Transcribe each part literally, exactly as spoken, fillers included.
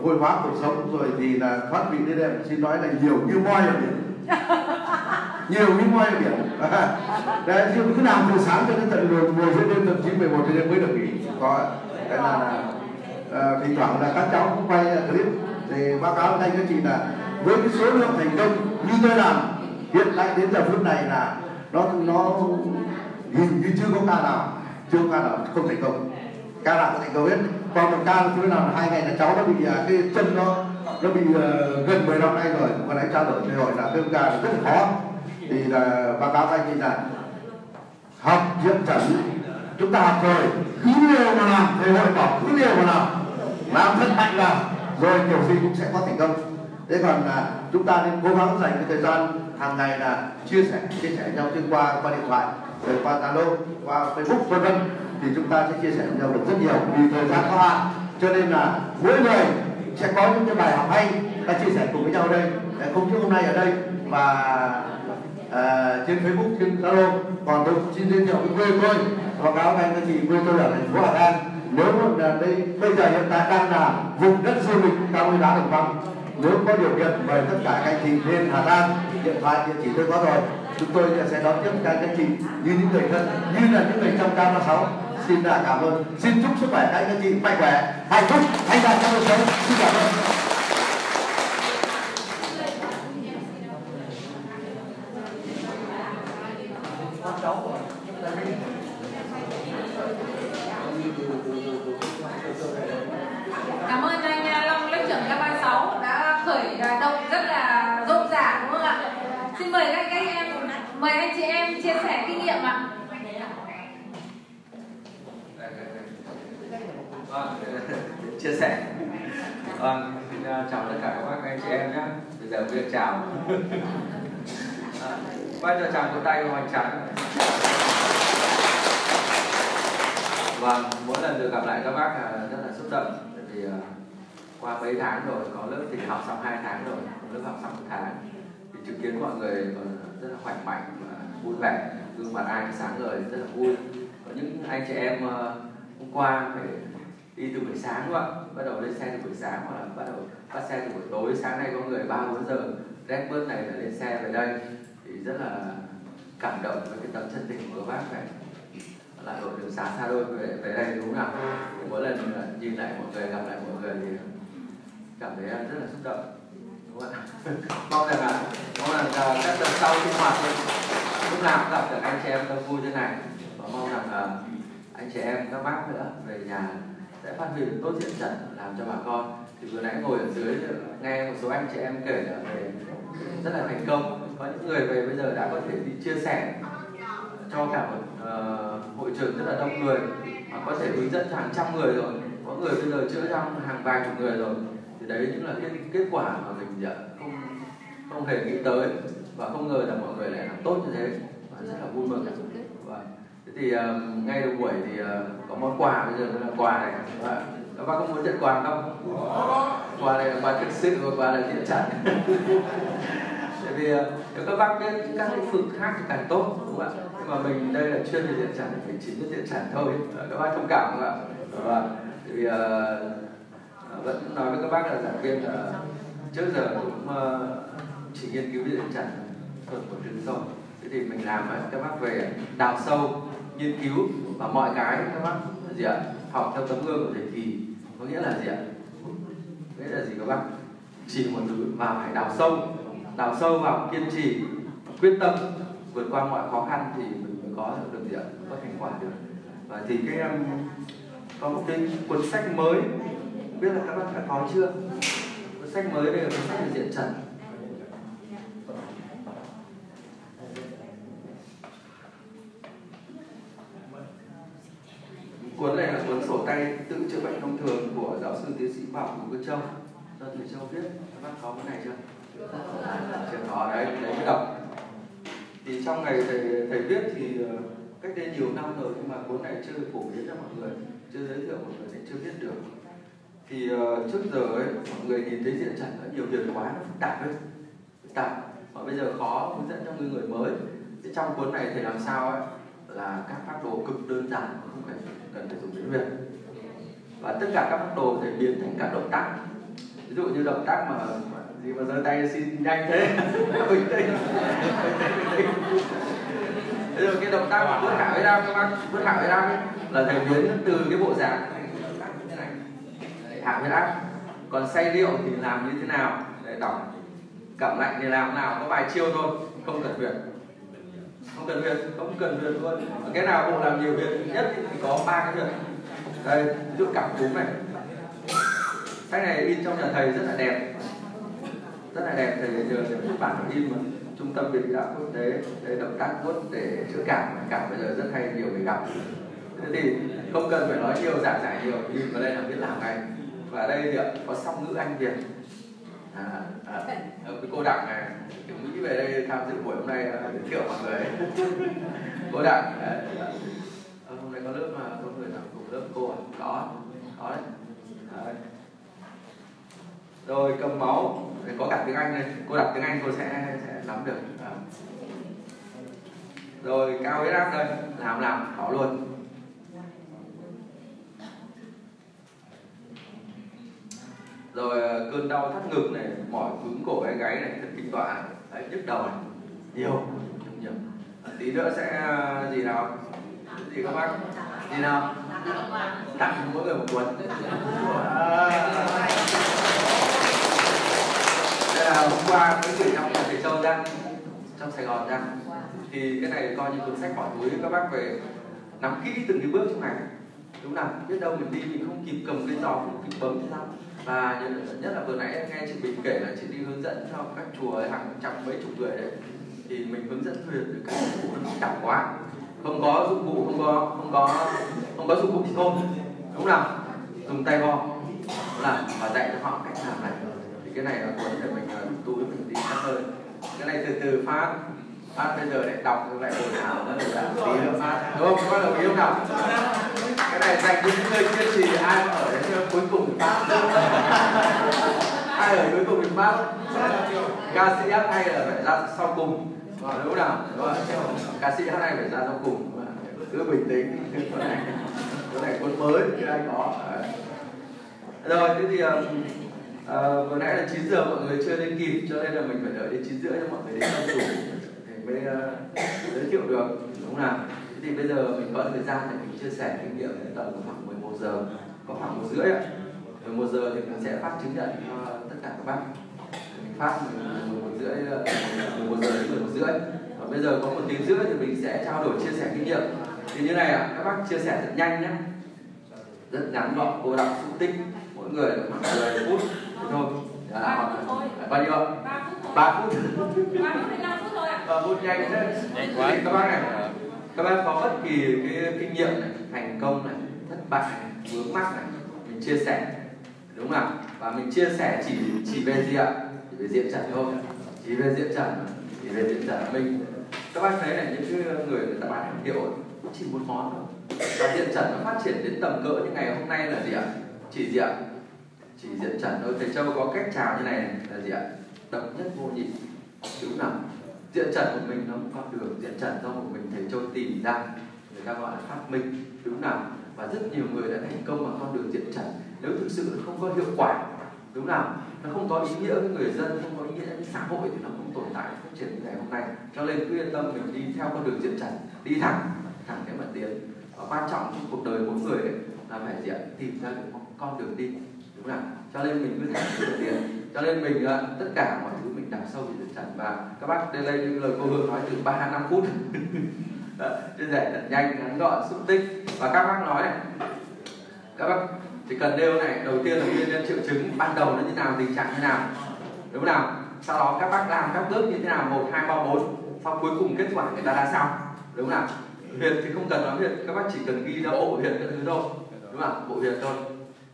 Vui hóa cuộc sống rồi thì là thoát vị đến đây, xin nói là nhiều như voi ở biển. Nhiều như voi ở biển. Đấy, chứ cứ làm từ sáng cho đến tận mười giờ đêm, tầm chín mười một giờ đêm mới được nghỉ. Có, cái là à, thỉnh thoảng là các cháu cũng quay clip thì báo cáo với anh các chị là với cái số lượng thành công như tôi làm hiện tại đến giờ phút này là nó nó hình như chưa có ca nào, chưa có ca nào không thành công. Ca nào cũng thành công hết. Còn một ca tôi làm hai ngày là cháu nó bị cái chân nó nó bị uh, gần mười năm nay rồi, mà nãy trao đổi với hội là cái ca là rất khó. Thì là báo cáo với anh là học diện chẩn chúng ta học rồi, cứ liều mà làm, thầy hội bảo cứ liều mà làm, làm thật mạnh là rồi kiểu gì cũng sẽ có thành công. Thế còn là chúng ta nên cố gắng dành cái thời gian hàng ngày là chia sẻ chia sẻ nhau trên qua qua điện thoại, rồi qua Zalo, qua Facebook vân vân, thì chúng ta sẽ chia sẻ nhau được rất nhiều vì thời gian có hạn, cho nên là mỗi người sẽ có những cái bài học hay ta chia sẻ cùng với nhau ở đây, không chỉ hôm nay ở đây mà à, trên Facebook, trên Zalo. Còn tôi xin giới thiệu với quê tôi, báo cáo anh các chị, quê tôi ở thành phố Hà Lan. Nếu mà đây bây giờ hiện tại đang là vùng đất du lịch cao nguyên đá Đồng Văn, nếu có điều kiện mời tất cả các anh chị lên Hà Lan, điện thoại địa chỉ tôi có rồi, chúng tôi sẽ đón tiếp các anh chị như những người thân, như là những người trong K năm sáu. Xin là cảm ơn, xin chúc sức khỏe các anh chị, mạnh khỏe, hạnh phúc, anh đạt trong cuộc sống. Xin cảm ơn. Cảm ơn anh Long, lớp trưởng K ba sáu đã khởi động rất là rộn rã, đúng không ạ? Xin mời các anh em, mời anh chị em chia sẻ kinh nghiệm ạ. Vâng, chia sẻ. Vâng, xin chào tất cả các anh chị em nhé. Bây giờ việc chào. Bây giờ chào tay của Hoành Tráng. Vâng, mỗi lần được gặp lại các bác là rất là xúc động. Thì qua mấy tháng rồi, có lớp thì học xong hai tháng rồi, lớp học xong một tháng. Thì chứng kiến mọi người rất là khỏe mạnh và vui vẻ, gương mặt ai sáng ngời rất là vui. Có những anh chị em hôm qua phải đi từ buổi sáng ạ, bắt đầu lên xe từ buổi sáng hoặc là bắt đầu bắt xe từ buổi tối, sáng nay có người ba bốn giờ rét bớt này đã lên xe về đây, thì rất là cảm động với cái tấm chân tình của bác này. Là đội đường xa xa đôi về, về đây đúng không ạ? Mỗi lần nhìn lại mọi người, gặp lại mọi người thì cảm thấy rất là xúc động, đúng không ạ? Mong rằng là mong rằng là các lần sau sinh hoạt lúc nào cũng gặp được anh chị em tâm vui thế này, và mong rằng là anh chị em các bác nữa về nhà sẽ phát huy tốt diện chẩn làm cho bà con. Thì vừa nãy ngồi ở dưới nghe một số anh chị em kể là về rất là thành công, có những người về bây giờ đã có thể đi chia sẻ cho cả một uh, hội trường rất là đông người, và có thể hướng dẫn hàng trăm người rồi, có người bây giờ chữa trong hàng vài chục người rồi. Thì đấy những là cái kết quả mà mình không không hề nghĩ tới và không ngờ là mọi người lại làm tốt như thế, và rất là vui mừng. Và thế thì uh, ngay đầu buổi thì uh, có món quà bây giờ là quà này, và các bác có muốn nhận quà không? Quà này là quà thực sự và quà là diện chẩn. Tại vì nếu các bác biết các lĩnh vực khác thì càng tốt, đúng không ạ? Nhưng mà mình đây là chuyên về diện chẩn thì phải chính về diện chẩn thôi, các bác thông cảm, đúng không ạ? Vì uh, vẫn nói với các bác là giảng viên là trước giờ cũng uh, chỉ nghiên cứu diện chẩn thuần một trường thôi. Thế thì mình làm uh, các bác về đào sâu, nghiên cứu và mọi cái các bác gì ạ? Học theo tấm gương của thầy Kỳ, có nghĩa là gì ạ? Nghĩa là gì các bác? Chỉ một thứ mà phải đào sâu, đào sâu vào, kiên trì, quyết tâm vượt qua mọi khó khăn thì mình mới có được gì ạ? Có thành quả được. Và thì cái em có một cái cuốn sách mới, không biết là các bác đã có chưa? Cuốn sách mới đây là cuốn sách về diện chẩn. Cuốn này là cuốn sổ tay tự chữa bệnh thông thường của giáo sư tiến sĩ Bùi Quốc Châu, do thầy Châu viết. Các bác có cuốn này chưa? Chưa có đấy, đấy mới đọc. Thì trong ngày thầy thầy viết thì cách đây nhiều năm rồi, nhưng mà cuốn này chưa phổ biến cho mọi người, chưa giới thiệu mọi người nên chưa biết được. Thì uh, trước giờ ấy mọi người nhìn thấy diện chẩn nó nhiều việc quá, nó phức tạp đấy, phức tạp. Mà bây giờ khó hướng dẫn cho người người mới. Thì trong cuốn này thầy làm sao ấy là các phác đồ cực đơn giản mà không phải cần phải dùng tiếng Việt, và tất cả các phác đồ thầy biến thành các động tác ví dụ như động tác mà gì mà giơ tay xin nhanh thế bình tĩnh bây giờ cái động tác mà vớt hạ với đam các bác vớt hạ với đam ấy là thành biến từ cái bộ dạng như này hạ huyết áp. Còn say rượu thì làm như thế nào để đỏng cảm lạnh thì làm nào có vài chiêu thôi, không cần huyệt không cần huyệt không cần huyệt luôn. Cái nào bộ làm nhiều huyệt nhất thì có ba cái huyệt. Đây ví dụ cảm cúm này, sách này in trong nhà thầy rất là đẹp, rất là đẹp thầy nhờ xuất bản in mà trung tâm Việt Đạo Quốc tế để động tác vuốt để chữa cảm, cảm bây giờ rất hay nhiều người gặp. Thế thì không cần phải nói nhiều giảng giải nhiều, nhìn vào đây là biết làm ngay. Và đây thì có song ngữ Anh Việt. À, à, cái cô Đặng này từ Mỹ về đây tham dự buổi hôm nay giới thiệu mọi người. Cô Đặng à, à, hôm nay có lớp mà có người nào cùng lớp cô à? Có, có đấy. Đấy. Rồi cầm máu có cả tiếng Anh này, cô đọc tiếng Anh cô sẽ sẽ nắm được. À. Rồi cao huyết áp đây, làm làm khó luôn. Rồi cơn đau thắt ngực này, mỏi cứng cổ hay gáy này, thần kinh tọa này, nhức đầu này, nhiều, nhiều. Tí nữa sẽ gì nào? Gì các bác? Gì nào? Tặng mỗi người một cuốn. Đây là hôm qua mới gửi trong Hà Châu ra, trong Sài Gòn ra. Thì cái này coi như cuốn sách bỏ túi, các bác về nắm kỹ từng cái bước trong này. Đúng là biết đâu mình đi mình không kịp cầm cái giò, không kịp bấm ra. Và nhất là vừa nãy nghe chị Bình kể là chị đi hướng dẫn cho các chùa hàng trăm mấy chục người đấy, thì mình hướng dẫn thuyền được các dụng cụ nó đảo quá, không có dụng cụ, không có không có không có dụng cụ thì không, đúng là dùng tay gò là và dạy cho họ cách làm này. Thì cái này là cuốn để mình tu để mình đi sát hơn. Cái này từ từ phát phát bây giờ lại đọc lại hồi nào nó lại là tí nữa phát, đúng không? Có đồng ý không nào? Cái này dành những người kiên trì, ai mà ở đến cuối cùng thì phát. Ai ở cuối cùng thì phát. Ca sĩ hát hay là phải ra sau cùng, đúng không nào? Đúng rồi. Ca sĩ hát hay phải ra sau cùng, cứ bình tĩnh. Cái này, cái này cuốn mới thì ai có. Rồi thế thì à, vừa nãy là chín giờ mọi người chưa đến kịp, cho nên là mình phải đợi đến chín rưỡi cho mọi người đến xong rồi thì mới uh, giới thiệu được, đúng không nào? Thì bây giờ mình có thời gian để mình chia sẻ kinh nghiệm đến tầm khoảng mười một giờ, có khoảng một rưỡi ạ. mười một giờ thì mình sẽ phát chứng nhận cho tất cả các bác. Mình phát mười một rưỡi, mười một giờ đến mười một rưỡi. Và bây giờ có một tiếng rưỡi thì mình sẽ trao đổi chia sẻ kinh nghiệm. Thì như này ạ, các bác chia sẻ rất nhanh nhé, rất ngắn gọn, cô đọc xúc tích, mỗi người khoảng mười phút thôi. Đã là hoặc là bao nhiêu ạ? ba phút. ba phút đến năm phút thôi ạ. ba phút nhanh thế. Nhanh quá. Các bác này, các bạn có bất kỳ cái kinh nghiệm này, thành công này, thất bại này, vướng mắc này, mình chia sẻ, đúng không ạ? Và mình chia sẻ chỉ chỉ về gì ạ? Chỉ về diện chẩn thôi, chỉ về diện chẩn, chỉ về diện chẩn mình. Các bạn thấy này, những người người ta bán hàng hiệu chỉ một món thôi. Và diện chẩn nó phát triển đến tầm cỡ như ngày hôm nay là gì ạ? Chỉ gì ạ? Chỉ diện chẩn thôi. Thầy Châu có cách chào như này, này là gì ạ? Độc nhất vô nhị, đúng không? Diện chẩn của mình nó một con đường, diện chẩn do một mình thầy Châu tìm ra, người ta gọi là phát minh, đúng nào? Và rất nhiều người đã thành công bằng con đường diện chẩn. Nếu thực sự nó không có hiệu quả, đúng nào? Nó không có ý nghĩa với người dân, không có ý nghĩa với xã hội thì nó không tồn tại, không phát triển như ngày hôm nay. Cho nên cứ yên tâm, mình đi theo con đường diện chẩn, đi thẳng, thẳng đến mà tiến. Và quan trọng trong cuộc đời mỗi người ấy, là phải diện tìm ra được con đường đi, đúng nào? Cho nên mình cứ thẳng đến mà tiến. Cho nên mình tất cả mọi thứ mình đào sâu về diện chẩn. Và các bác đến đây như lời cô Hương nói từ ba đến năm phút chia sẻ thật nhanh, ngắn gọn, xúc tích. Và các bác nói này, các bác chỉ cần nêu này, đầu tiên là nguyên nhân triệu chứng ban đầu nó như nào, tình trạng như nào, đúng không nào? Sau đó các bác làm các bước như thế nào, một, hai, ba, bốn, sau cuối cùng kết quả người ta ra sao, đúng không nào? Huyệt thì không cần nói huyệt, các bác chỉ cần ghi ra bộ huyệt các thứ thôi, đúng không nào? Bộ huyệt thôi,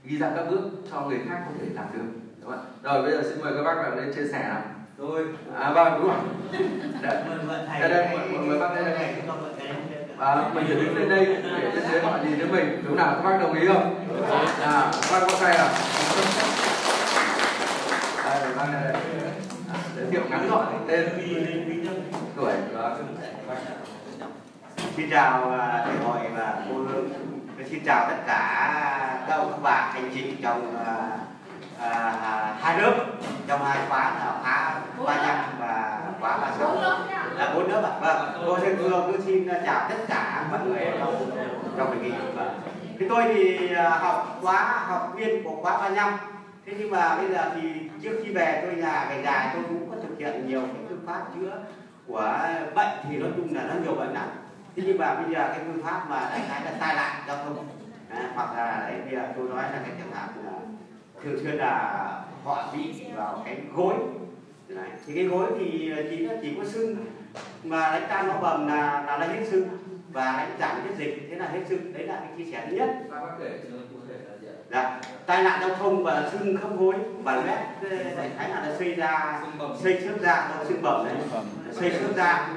ghi ra các bước cho người khác có thể làm được. Rồi bây giờ xin mời các bác vào đây chia sẻ nào. Tôi à vâng đúng rồi. Đã mời thầy. Đây mời bác đây này. À mình đứng lên đây để cho thấy họ nhìn thấy mình, đúng nào? Các bác đồng ý không? À các bác có tay nào? Đây bác này đây. Giới thiệu ngắn gọn tên tuổi. Xin chào thầy Hội và cô Lương. Xin chào tất cả các bạn anh chị trong À, à, Hà lớp trong hai khóa là khóa ba năm và khóa ba sáu là bốn lớp ạ. Vâng, cô xin cô xin chào tất cả mọi người trong trong kỳ. Thì tôi thì học khóa học viên của khóa ba năm. Thế nhưng mà bây giờ thì trước khi về tôi là ngày dài tôi cũng có thực hiện nhiều cái phương pháp chữa của bệnh, thì nói chung là nó nhiều bệnh lắm. Thế nhưng mà bây giờ cái phương pháp mà đại khái là tai nạn giao thông à, hoặc là đấy bây giờ tôi nói là cái chẳng hạn là thường xuyên là họ bị vào cái gối đấy. Thì cái gối thì chỉ chỉ có sưng mà đánh tan nó bầm là là hết sưng và đánh giảm hết dịch, thế là hết sưng. Đấy là cái chia sẻ thứ nhất. Dạ. Tai nạn giao thông và sưng khớp gối và loét đại khái là nó xây ra xây xước da, nó sưng bầm đấy, xây xước da.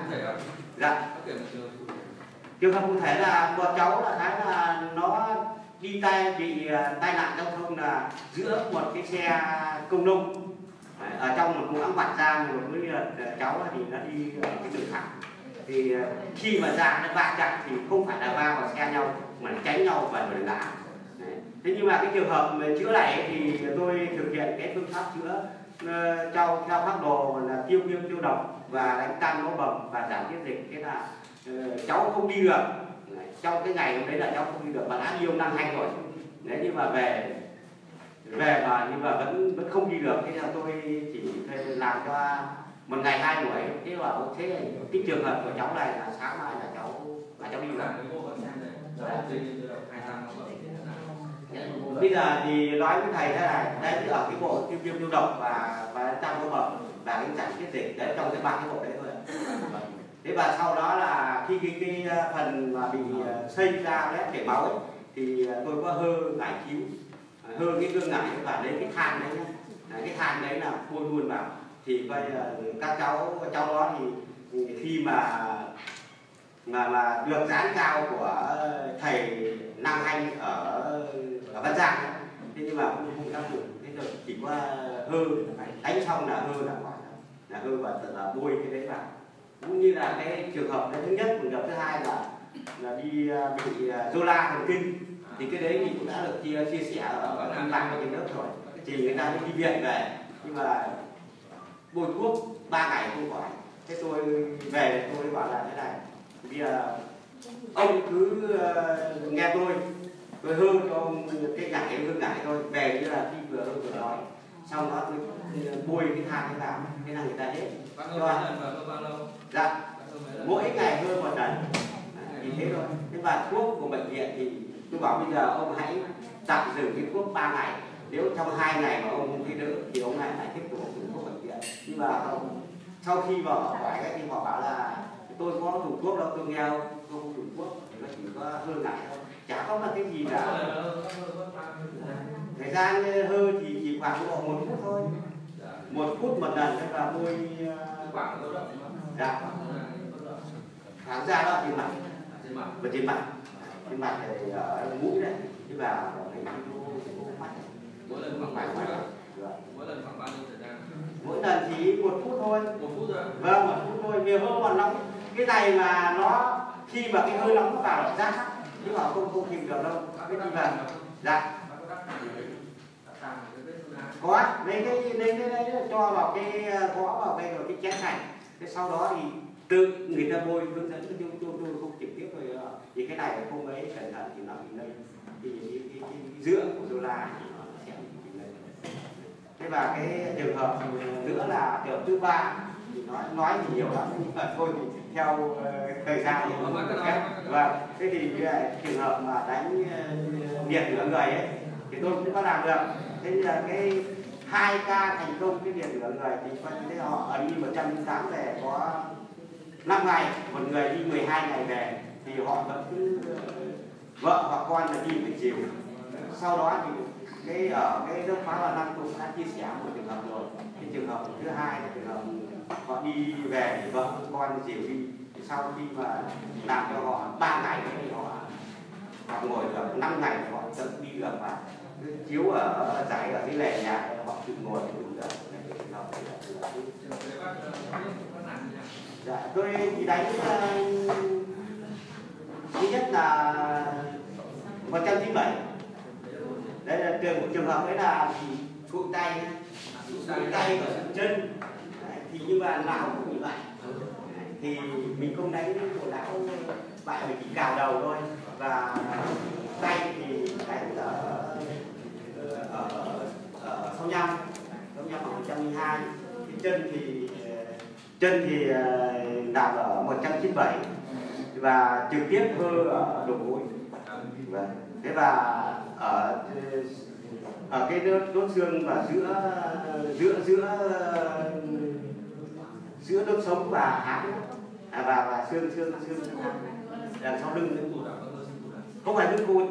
Dạ. Trường hợp cụ thể là bọn cháu là cái là nó đi tay bị tai nạn giao thông là giữa một cái xe công nông ở trong một mũi vạch ra rồi mới cháu thì nó đi cái đường thẳng, thì khi mà ra nó va chạm thì không phải là va vào xe nhau mà tránh nhau và đổ ngã. Thế nhưng mà cái trường hợp chữa này thì tôi thực hiện cái phương pháp chữa trao theo phác đồ là tiêu viêm tiêu độc và đánh tan mỡ bầm và giảm tiết dịch. Thế là ừ, cháu không đi được trong cái ngày hôm đấy, là cháu không đi được mà đã yêu năm hai rồi đấy, nhưng mà về về mà nhưng mà vẫn vẫn không đi được. Thế là tôi chỉ làm cho một ngày hai buổi. Thế là thế cái trường hợp của cháu này là sáng mai là cháu là cháu đi được. Bây giờ thì nói với thầy thế này, đấy ở cái bộ tiêu viêm tiêu độc và và tăng cơ bẩm và cái giảm tiết dịch đấy, trong cái ba cái bộ đấy thôi. Thế và sau đó là khi cái, cái phần mà bị xây ra đấy chảy máu ấy, thì tôi có hơ ngải cứu, hơ cái gương ngải và lấy cái than đấy nhá, cái than đấy là phun luôn vào. Thì vậy các cháu cháu đó thì khi mà mà mà được dán cao của thầy Nam Anh ở ở Văn Giang, thế nhưng mà cũng không đáp ứng. Thế rồi chỉ có hơ đánh xong là hơ là khỏi, là hơ và tự là bôi cái đấy vào. Cũng như là cái trường hợp đấy thứ nhất, trường hợp thứ hai là là đi bị rô la thần kinh, thì cái đấy thì cũng đã được chia chia sẻ ở Văn Giang và trên lớp rồi, thì người ta đi viện về nhưng mà bôi thuốc ba ngày không khỏi. Thế tôi về tôi bảo là thế này, bây giờ ông cứ uh, nghe tôi tôi hương cho ông cái ngải hương ngải thôi, về như là khi vừa vừa nói xong đó tôi bôi cái than cái vào, thế là người ta hết. Dạ, mỗi ngày hương một lần thì thế thôi. Thế và thuốc của bệnh viện thì tôi bảo bây giờ ông hãy tạm dừng cái thuốc ba ngày, nếu trong hai ngày mà ông không thấy đỡ thì ông lại lại tiếp tục dùng thuốc bệnh viện. Nhưng mà ông, sau khi mà hỏi cái thì họ bảo là tôi có dùng thuốc đâu, tôi nghe không, tôi không dùng thuốc, nó chỉ có hơ ngải thôi, chả có là cái gì cả. Thời gian hơ thì chỉ khoảng độ một phút thôi, một phút một lần, tức là tôi khoảng dạ kháng da đó thì mặt và trên mặt trên mặt thì ở mũi này, chứ vào mắt mỗi lần khoảng vài phút, mỗi lần khoảng bao nhiêu thời gian? Mỗi lần chỉ một phút thôi. Một phút rồi. Vâng, một phút thôi. Vì hơ còn nóng, cái này mà nó khi mà cái hơi nóng nó vào nó rát, nhưng mà không không kìm được đâu. Cái gì vậy? Dạ. Có lấy cái lấy cái đấy cho vào cái gõ vào cái rồi cái chén này. Thế sau đó thì tự người ta bôi hướng dẫn cho chúng tôi không trực tiếp rồi. Thì cái này không ấy cẩn thận thì nó bị lây. Thì cái dưỡng của đô la nó sẽ bị lây. Thế và cái trường hợp nữa là trường hợp thứ ba thì nói nói thì nhiều lắm nhưng mà thôi thì theo uh, thời gian thì nó được phép. Và thế thì cái trường hợp mà đánh nhiệt nửa người ấy thì tôi cũng có làm được. Thế là cái hai ca thành công cái nhiệt nửa người thì coi như thế họ ở đi một trăm linh tám về có năm ngày, một người đi mười hai ngày về thì họ vẫn cứ vợ hoặc con là đi về chiều. Sau đó thì cái ở cái lớp khóa là năm cũng đã chia sẻ một trường hợp rồi. Cái trường hợp thứ hai là trường hợp họ đi về thì vợ con dìu đi, thì sau khi mà làm cho họ ba ngày thì họ họ ngồi được, năm ngày họ tự đi được và chiếu ở giải ở dưới lề nhà họ tự ngồi cũng được. Dạ, tôi thì đánh thứ nhất là một trăm chín mươi bảy. Đấy là trường, trường hợp đấy là cụ tay cụ bàn tay và bàn chân. Đấy, thì như bà lão cũng bị bại, thì mình không đánh của lão bại, mình chỉ cào đầu thôi, và tay thì đánh ở ở, ở sau nhau, sau nhau khoảng một trăm linh hai. Cái chân thì chân thì đạp ở một trăm chín mươi bảy và trực tiếp hơ ở đầu gối. Thế và ở ở cái đốt xương và giữa giữa giữa giữa đốt sống và háng à, và và xương xương xương đằng sau lưng, không phải xương cột.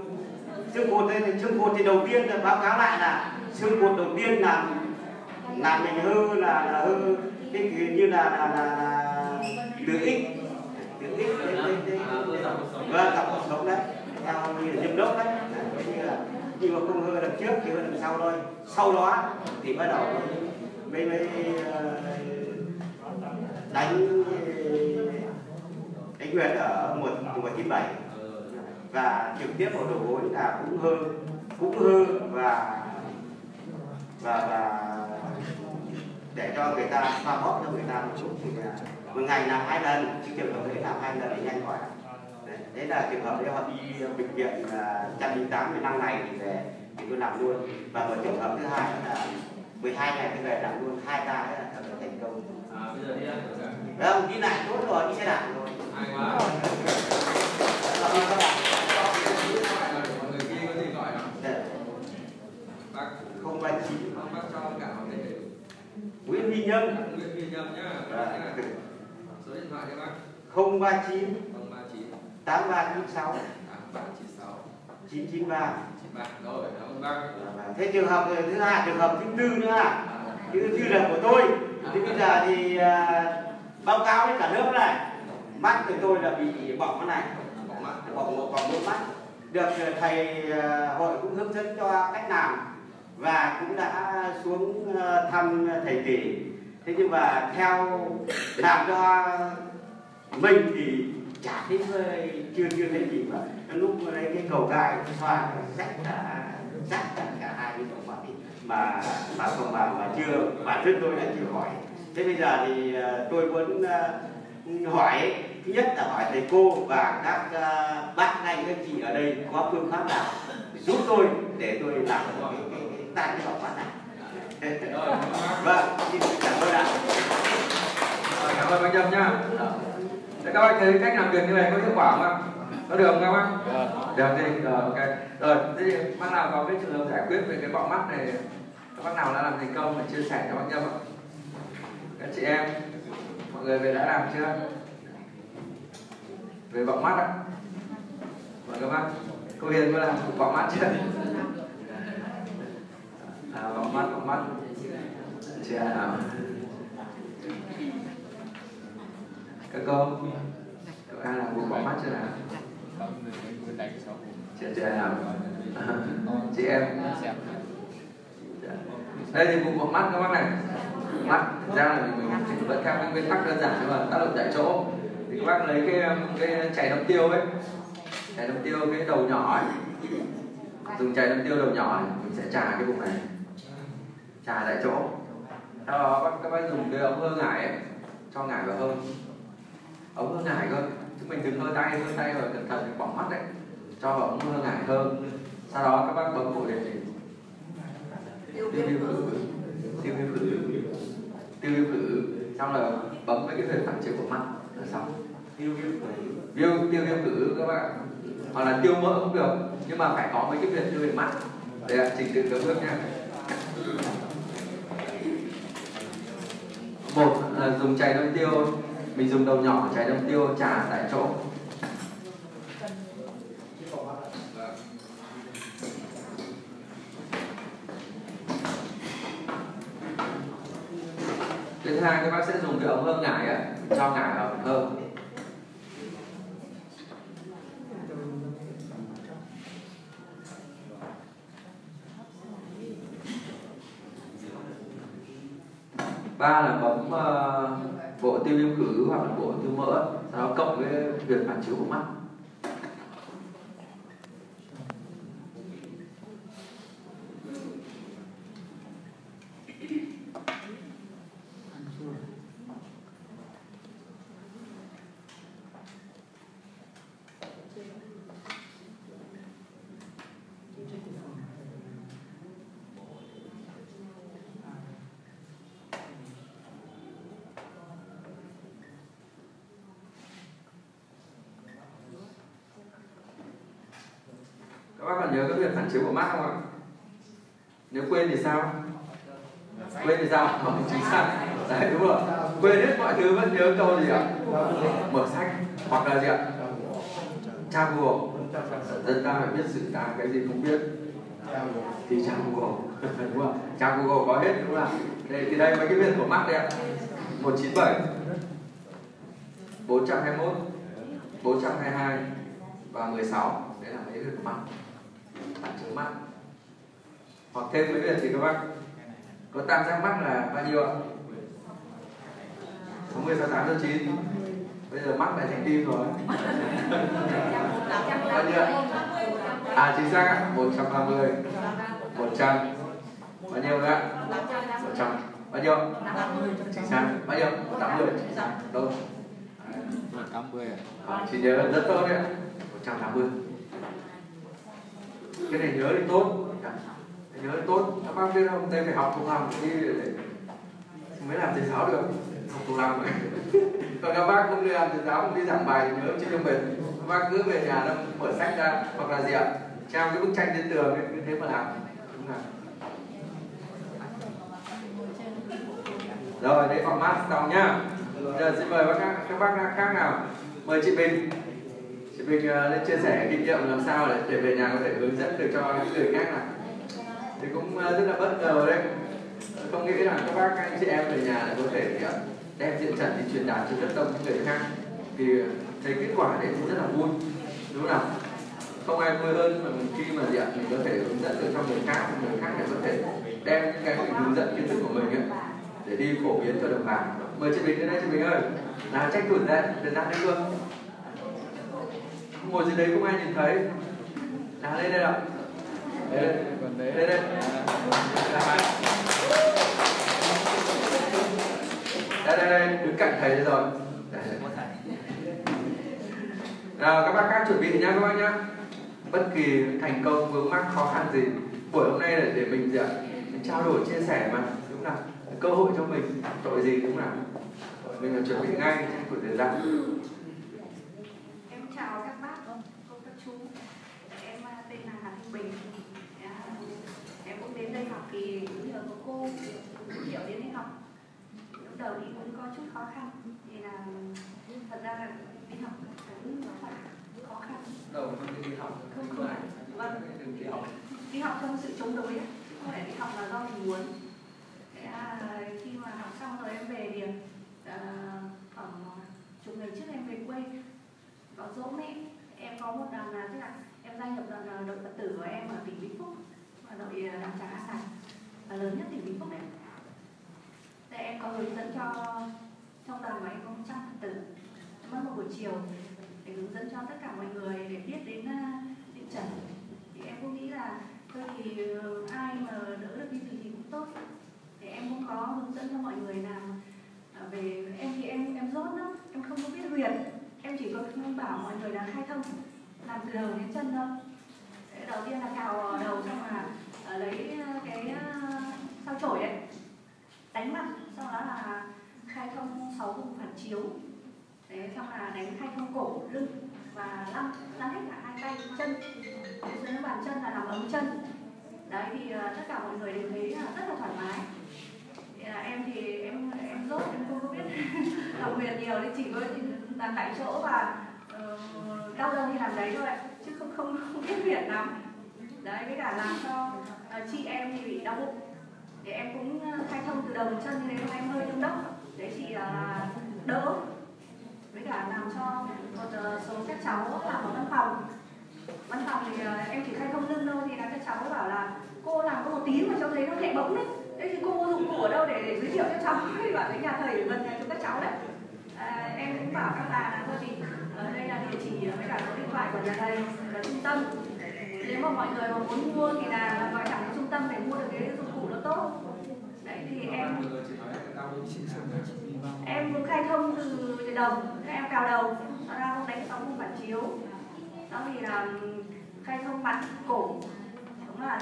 Xương cột đây thì xương cột thì đầu tiên là báo cáo lại là xương cột đầu tiên là là mình hư là là hư cái như là là là từ x từ x và tập cuộc sống đấy theo như là nhâm đốc đấy, như là nhưng mà không hư đằng trước thì hư đằng sau thôi. Sau đó thì bắt đầu mới mới đánh đánh quyền ở một một chín bảy và trực tiếp vào đầu gối là cũng hư cũng hư và và và để cho người ta pha bóp cho người ta một chút, thì là một ngày làm hai lần, chứ trường hợp đấy làm hai lần thì nhanh quá. Đấy là trường hợp đấy họ đi bệnh viện một trăm linh tám mười lăm ngày thì về thì tôi làm luôn, và một trường hợp thứ hai là mười hai ngày tôi về làm luôn hai ca là thành công. À, bây giờ đi không? Đi lại tốt rồi, đi xe đạp rồi. Hay quá. Không bạch chỉ không bác cho cả họ để Nguyễn Huy Nhân. Nguyễn Huy Nhân nhá. Số điện thoại cho bác. không ba chín tám ba chín sáu chín chín ba. Rồi, cảm ơn bác. Thế trường hợp thứ hai, trường hợp thứ tư nữa à? Thứ tư là của tôi. Thì bây giờ thì uh, báo cáo với cả lớp này, mắt của tôi là bị bỏng cái này, bỏng mắt, bỏng một bỏng một mắt. Được thầy uh, hội cũng hướng dẫn cho cách làm và cũng đã xuống uh, thăm thầy Tỷ. Thế nhưng mà theo làm cho mình thì chả thấy chưa chưa thấy gì mà lúc đấy cái cầu gai xoa rách cả rách cả hai cái bỏng mắt mà mà không mà mà chưa bản thân tôi đã chưa hỏi. Thế bây giờ thì uh, tôi muốn uh, hỏi, thứ nhất là hỏi thầy cô và các uh, bác anh các chị ở đây có phương pháp nào giúp tôi để tôi làm được cái cái cái tan cái bỏng mắt này. Vâng, xin cảm ơn ạ. Cảm ơn anh Nhâm nha. Các bạn thấy cách làm việc như này có hiệu quả không ạ? Có được không ạ? Được thì ok. Rồi, thế bác nào có cái trường hợp giải quyết về cái bọng mắt này, các bác nào đã làm thành công thì chia sẻ cho bác Nhâm ạ. Các chị em, mọi người về đã làm chưa? Về bọng mắt ạ. Mọi người bác, cô Hiền có làm bọng mắt chưa? À, bọng mắt, bọng mắt. Chưa nào. Các cô, các bạn làm vụ bọng mắt chưa nào? Chưa, chưa nào. Chị em. Đây thì vụ bọng mắt các bác này. Mắt, thực ra là mình, mình vẫn theo cái nguyên tắc đơn giản nhưng mà tác động tại chỗ. Thì các bác lấy cái cái chày đâm tiêu ấy, chày đâm tiêu cái đầu nhỏ ấy, dùng chày đâm tiêu đầu nhỏ ấy, mình sẽ chà cái vùng này, chà tại chỗ. Sau đó các bác dùng cái ống hơ ngải ấy, cho ngải vào hơ, ống hơ ngải cơ, chứ mình đừng hơ tay, hơ tay rồi cẩn thận bỏng mắt đấy, cho vào ống hơ ngải hơ. Sau đó các bác bấm cổ điện tiêu viêm khử, tiêu viêm khử, tiêu viêm khử, xong là bấm với cái huyệt phản chiếu của mắt là xong. Tiêu viêm khử, tiêu viêm khử các bạn, hoặc là tiêu mỡ cũng được, nhưng mà phải có mấy cái huyệt tiêu về mắt. Đây là trình tự các bước nha. Một là dùng chày đâm tiêu, mình dùng đầu nhỏ chày đâm tiêu chà tại chỗ. Thứ hai các bác sẽ dùng cái ống hơ ngải ấy, cho ngải vào hơ. Ba là bấm uh, bộ tiêu viêm khử hoặc là bộ tiêu mỡ, sau đó cộng với huyệt phản chiếu của mắt. Các bác còn nhớ cái việc phản chiếu của Marx không ạ? Nếu quên thì sao? Quên thì sao? Mở chính xác. Đấy, đúng rồi. Quên hết mọi thứ vẫn nhớ câu gì ạ? Mở sách. Hoặc là gì ạ? Tra Google. Dân ta phải biết sự ta cái gì không biết thì tra Google. Đúng không? Tra Google có hết, đúng không? Đây, thì đây mấy cái việc của Marx đấy ạ. một chín bảy, bốn trăm hai mươi mốt, bốn trăm hai mươi hai và mười sáu. Đấy là mấy cái việc của Marx. Phản chiếu Marx. Hoặc thêm mấy việc thì các bác có tam giác Marx là bao nhiêu ạ? sáu mươi, sáu mươi tám, sáu mươi chín. Bây giờ Marx lại thành tim rồi. Bao nhiêu? À chính xác ạ, một trăm ba mươi, một trăm. Bao nhiêu nữa ạ? một trăm. Bao nhiêu? Chính xác. Bao nhiêu? một trăm tám mươi. Đâu? một trăm tám mươi. Chị nhớ là rất tốt đấy ạ. một trăm tám mươi. Cái này nhớ thì tốt. Nhớ tốt, các bác biết không? Đây phải học thuộc lòng đi mới làm thầy giáo được. Học thuộc lòng. Còn các bác không đi làm thầy giáo, không đi giảng bài thì nhớ chưa cho mình. Các bác cứ về nhà nó mở sách ra hoặc là gì ạ? Treo cái bức tranh trên tường ấy, như thế mà làm. Đúng không? Rồi, đấy phòng mát xong nhá. Giờ xin mời các bác khác nào. Mời chị Bình. Chị Bình lên chia sẻ kinh nghiệm làm sao để, để về nhà có thể hướng dẫn được cho những người khác nào. Thì cũng rất là bất ngờ đấy, không nghĩ rằng các bác anh chị em về nhà có thể đem Diện Chẩn đi truyền đạt cho tận tâm những người khác, thì thấy kết quả đấy cũng rất là vui, đúng không? Không ai vui hơn mà khi mà Diện mình có thể hướng dẫn được cho người khác, người khác để có thể đem những cái hướng dẫn kiến thức của mình ấy, để đi phổ biến cho đồng bào. Mời chị Bình đến đây, chị Bình ơi, là trách tủi ra, đừng ra đây luôn, ngồi dưới đấy không ai nhìn thấy, là lên đây ạ. Đây đây, đây đây, đây. Đây đây đây, đứng cạnh thầy đây rồi. Đây. Nào các bác các chuẩn bị nhá các bác nhá. Bất kỳ thành công, vướng mắc, khó khăn gì, buổi hôm nay để để mình gì ạ? Mình trao đổi, chia sẻ mà, đúng không? Cơ hội cho mình, tội gì cũng làm. Mình là chuẩn bị ngay của thời gian. Em chào các bác, ông, cô các chú. Em tên là Hà Thị Bình. Đến đây học thì cũng nhờ có cô hiểu đến đây học. Lúc đầu thì cũng có chút khó khăn, thì là thật ra là đi học cũng khó khăn. Đầu không đi học không không phải. Vâng. Đừng đi học. Đi học trong sự chống đối, không phải đi học là do mình muốn. Thế à, khi mà học xong rồi em về thì à, khoảng chục ngày trước em về quê có dỗ mẹ. Em có một đoàn là tức là em gia nhập đoàn đội Phật tử của em ở tỉnh Vĩnh Phúc. Hà Nội làm trà Hà Sài và lớn nhất tỉnh Vĩnh Phúc đấy. Tại em có hướng dẫn cho trong đoàn của em có một trăm Phật tử, mất một buổi chiều để hướng dẫn cho tất cả mọi người để biết đến Diện Chẩn. Thì em cũng nghĩ là thôi thì ai mà đỡ được cái gì thì cũng tốt. Thì em cũng có hướng dẫn cho mọi người nào về em thì em em dốt lắm, em không có biết huyền, em chỉ có bảo mọi người là khai thông, làm từ đầu đến chân thôi. Đầu tiên là cào đầu xong là lấy cái sao chổi đấy đánh mặt, sau đó là khai thông sáu vùng phản chiếu. Thế xong là đánh khai thông cổ, lưng và lăn lăn hết cả hai tay chân, dưới bàn chân là làm ống chân đấy. Thì tất cả mọi người đều thấy là rất là thoải mái. Thì là em thì em em dốt, em không có biết làm quyền nhiều nên chỉ có làm tại chỗ và uh, đau đâu thì làm đấy thôi ạ. Chứ không, không, không biết việc lắm. Đấy, với cả làm cho uh, chị em thì bị đau bụng. Để em cũng khai thông từ đầu chân như thế, em hơi đông đốc. Để chị uh, đỡ. Với cả làm cho một uh, số các cháu làm ở văn phòng. Văn phòng thì uh, em chỉ khai thông lưng thôi. Thì là các cháu bảo là cô làm có một tí mà cháu thấy nó nhẹ bỗng đấy. Thế thì cô dụng cụ ở đâu để, để giới thiệu cho cháu. Thì bảo đến nhà thầy gần nhà cho các cháu đấy. uh, Em cũng bảo các bà là thôi thì ở đây là địa chỉ với cả số điện thoại của nhà thầy là trung tâm. Nếu mà mọi người mà muốn mua thì là gọi thẳng trung tâm để mua được cái dụng cụ nó tốt. Đấy thì em em cũng khai thông từ từ đầu, em cào đầu, sau đó không đánh sáu vùng phản chiếu, sau thì là khai thông mặt, cổ, đúng là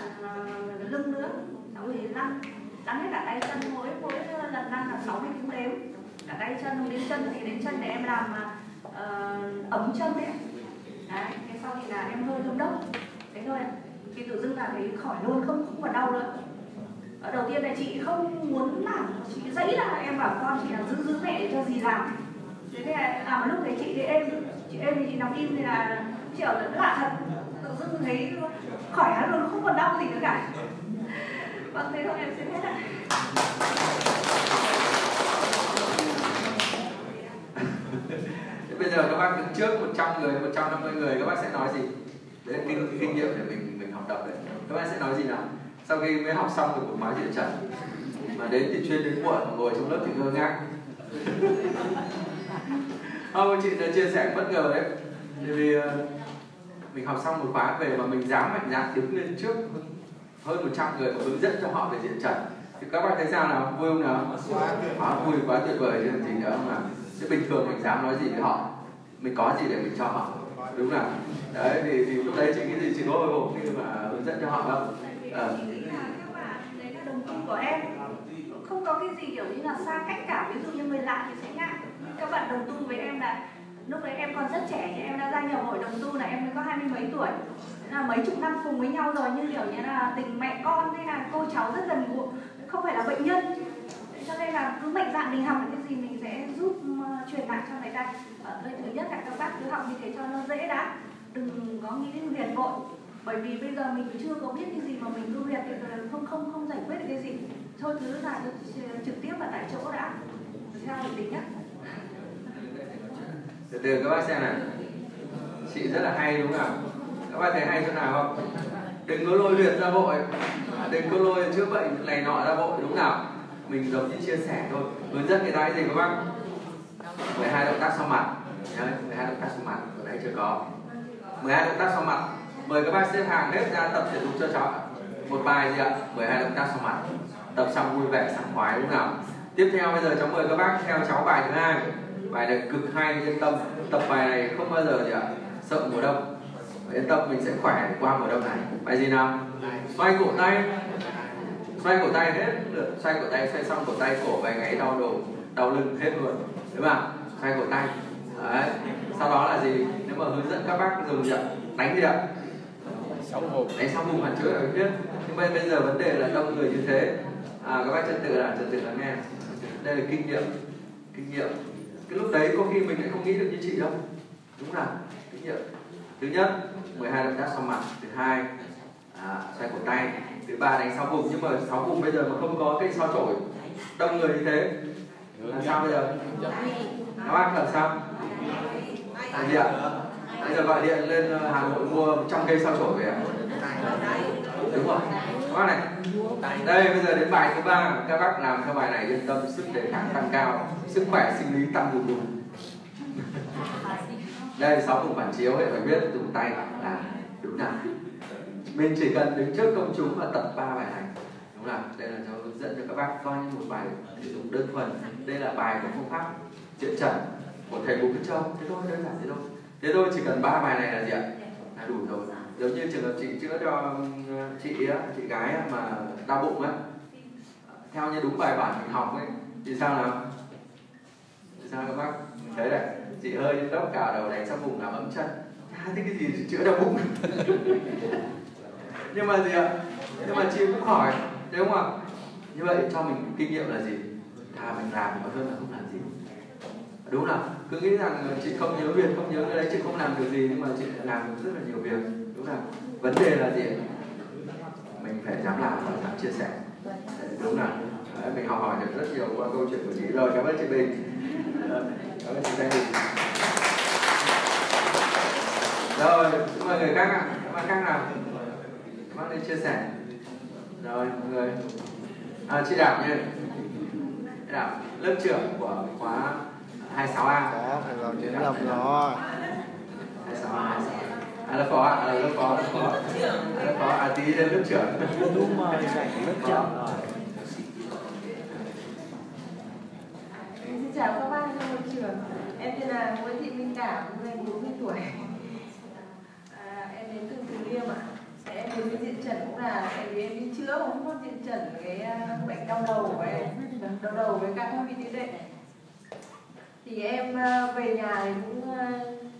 lưng nữa, sau thì lăn, lăn hết cả tay chân, mỗi mỗi lần lăn là sáu mươi cũng đếm, cả tay chân không đến chân thì đến chân để em làm mà. Ờ, ống chân đấy. Đấy, cái sau thì là em hơi đông đốc. thế thôi thì tự dưng là thấy khỏi luôn, không cũng còn đau nữa. Ở đầu tiên là chị không muốn làm, chị dãy là em bảo con chị là giữ giữ mẹ cho gì làm. Thế thế là à, mà lúc đấy chị thì em chị em thì chị nằm im thì là chị ở rất lạ thật, tự dưng thấy khỏi hẳn luôn, không còn đau gì nữa cả. Vâng, thế thôi em xin hết ạ. Bây giờ các bác đứng trước một trăm người, một trăm năm mươi người, các bác sẽ nói gì? Đấy là kinh, kinh nghiệm để mình mình học tập đấy. Các bác sẽ nói gì nào? Sau khi mới học xong được một khóa diện chẩn mà đến thì chuyên đến muộn, ngồi trong lớp thì ngơ ngác. Không, chị đã chia sẻ bất ngờ đấy. Bởi vì mình học xong một khóa về mà mình dám mạnh dạn đứng lên trước hơn một trăm người và hướng dẫn cho họ về diện chẩn. Thì các bác thấy sao nào? Vui không nào? Quá vui, quá tuyệt vời chứ gì nữa mà. Chứ bình thường mình dám nói gì với họ, mình có gì để mình cho họ, đúng là đấy. Thì, thì lúc đấy chị nghĩ gì chị có hồi hộp khi mà hướng dẫn cho họ không? À. Chị nghĩ là các bạn đấy là đồng tu của em, không có cái gì kiểu như là xa cách cả. Ví dụ như người lạ thì sẽ ngại. Các bạn đồng tu với em là lúc đấy em còn rất trẻ, nhưng em đã gia nhập hội đồng tu là em mới có hai mươi mấy tuổi, là mấy chục năm cùng với nhau rồi, như kiểu như là tình mẹ con hay là cô cháu rất gần gũi, không phải là bệnh nhân. Cho nên là cứ mạnh dạn mình học cái gì mình sẽ giúp uh, truyền lại cho người ta. Đây thứ nhất là các bác cứ học như thế cho nó dễ đã, đừng có nghĩ đến huyền vội. Bởi vì bây giờ mình chưa có biết cái gì mà mình cứ huyền thì không không không giải quyết được cái gì. Thôi thứ là trực tiếp và tại chỗ đã, theo mình tính nhá. Từ từ các bác xem này, chị rất là hay đúng không? Các bác thấy hay chỗ nào không? Đừng có lôi huyền ra vội, đừng có lôi chữa bệnh này nọ ra vội, đúng nào? Mình giống như chia sẻ thôi, hướng dẫn người ta cái gì các bác? mười hai động tác sau mặt, mười hai động tác sau mặt, ở đây chưa có. mười hai động tác sau mặt, mời các bác xếp hàng hết ra tập thể dục cho cháu. Một bài gì ạ? mười hai động tác sau mặt, tập xong vui vẻ, sảng khoái đúng nào? Tiếp theo bây giờ cháu mời các bác theo cháu bài thứ hai, bài này cực hay, yên tâm, tập bài này không bao giờ gì ạ? Sợ mùa đông, yên tâm mình sẽ khỏe qua mùa đông này. Bài gì nào? Xoay cổ tay. Xoay cổ tay hết được, xoay cổ tay, xoay xong cổ tay, cổ vài ngày đau đầu, đau lưng hết luôn, đúng không? Xoay cổ tay. Đấy. Sau đó là gì? Nếu mà hướng dẫn các bác dùng gì ạ? Đánh gì ạ? Đánh xong vùng hẳn chữa là biết. Nhưng mà bây giờ vấn đề là đông người như thế. À, các bác trật tự là trật tự là nghe. Đây là kinh nghiệm, kinh nghiệm. Cái lúc đấy có khi mình lại không nghĩ được như chị đâu. Đúng là kinh nghiệm. Thứ nhất, mười hai động tác sau mặt. Thứ hai, à, xoay cổ tay. Thứ ba đánh sáu vùng, nhưng mà sáu vùng bây giờ mà không có cây so chổi, đông người như thế làm sao bây giờ? Các bác làm sao? Làm gì ạ? Bây giờ gọi điện lên Hà Nội mua một trăm cây so chổi về. Đúng rồi. Các bác này. Đây bây giờ đến bài thứ ba, các bác làm theo bài này yên tâm, sức đề kháng tăng cao, sức khỏe sinh lý tăng đùng đùng. Đây sáu vùng phản chiếu, phải biết dùng tay là đúng nào. Mình chỉ cần đứng trước công chúng và tập ba bài này, đúng không? Đây là cháu hướng dẫn cho các bác coi như một bài sử dụng đơn thuần. Đây là bài của phương pháp diện chẩn của thầy Bùi Quốc Châu, thế thôi, đơn giản thế thôi. Thế thôi, chỉ cần ba bài này là gì ạ? Là đủ rồi. Giống như trường hợp chị chữa cho chị á, chị gái á, mà đau bụng á, theo như đúng bài bản mình học ấy, thì sao nào? Thì sao các bác? Thấy đấy, chị hơi đốc cả đầu đánh sang vùng làm ấm chân. À, thế cái gì chữa đau bụng? Nhưng mà gì ạ? Nhưng mà chị cũng hỏi, đúng không ạ? Như vậy cho mình kinh nghiệm là gì? Thà mình làm còn hơn là không làm gì. Đúng không? Cứ nghĩ rằng chị không nhớ việc, không nhớ cái đấy, chị không làm được gì, nhưng mà chị làm được rất là nhiều việc, đúng không? Vấn đề là gì? Mình phải dám làm và dám chia sẻ, đúng không? Đấy, mình học hỏi được rất nhiều qua câu chuyện của chị rồi. Cảm ơn chị Bình, cảm ơn chị Thanh Bình. Rồi, xin mời người khác ạ, các bạn khác nào? Bác lên chia sẻ. Rồi mọi người. À, chị Đặng nha. Chị Đặng, lớp trưởng của khóa hai mươi sáu A. Đó, phải vào chiến lập rồi. hai mươi sáu A. À, lớp phó ạ, à, lớp phó, lớp phó. Lớp phó, à tí lên lớp trưởng. Đúng rồi, lớp trưởng rồi. Xin chào các bạn trong hội trường. Em tên là Nguyễn Thị Minh Cẩm, năm nay bốn mươi tuổi. À, em đến từ Từ Liêm ạ. Em đến với diện chẩn cũng là tại vì em đi chữa mà không có diện chẩn cái bệnh đau đầu của em, đau đầu với các thoát vị đĩa đệm. Thì em về nhà thì cũng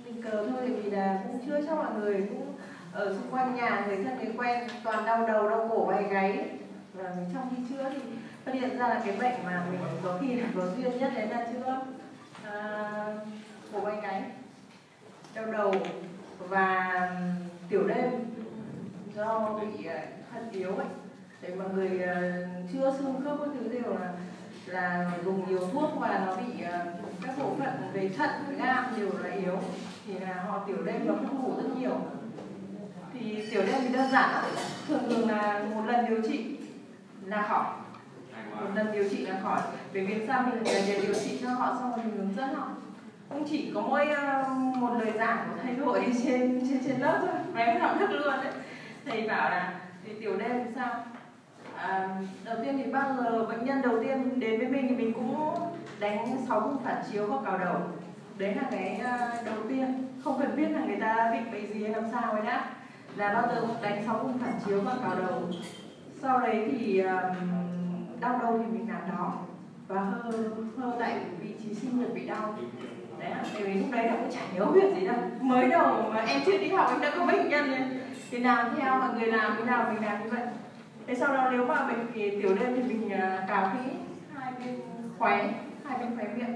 tình cờ thôi, vì là cũng chữa cho mọi người, cũng ở xung quanh nhà người thân người quen toàn đau đầu, đau cổ, vai gáy. Và mình trong khi chữa thì phát hiện ra là cái bệnh mà mình có khi là có duyên nhất đấy là chữa à, cổ vai gáy, đau đầu và tiểu đêm do bị thân yếu ấy. Đấy, mọi người chưa xương khớp thứ đều là là dùng nhiều thuốc và nó bị các bộ phận về thận, gan đều là yếu, thì là họ tiểu đêm và không ngủ rất nhiều. Thì tiểu đêm thì đơn giản, thường thường là một lần điều trị là khỏi, một lần điều trị là khỏi. Bởi vì sao mình để điều trị cho họ xong rồi mình hướng dẫn họ, cũng chỉ có mỗi một lời giảng của thầy hội trên trên trên lớp thôi, mà em học thức luôn đấy. Thầy bảo là thì tiểu đêm thì sao? À, đầu tiên thì bao giờ bệnh nhân đầu tiên đến với mình thì mình cũng đánh sáu vùng phản chiếu vào cào đầu. Đấy là cái đầu tiên, không cần biết là người ta bị bệnh gì làm sao ấy đã, là bao giờ đánh sáu vùng phản chiếu vào cào đầu. Sau đấy thì đau đâu thì mình làm đó, và hơ hơ tại vị trí sinh nhật bị đau. Đấy, thì lúc đấy là cũng chả nhớ việc gì đâu, mới đầu mà em chưa đi học em đã có bệnh nhân ấy. Thì làm theo mọi người làm thế nào mình làm như vậy. Thế sau đó nếu mà mình tiểu đêm thì mình cào kỹ hai bên khóe, hai bên khóe miệng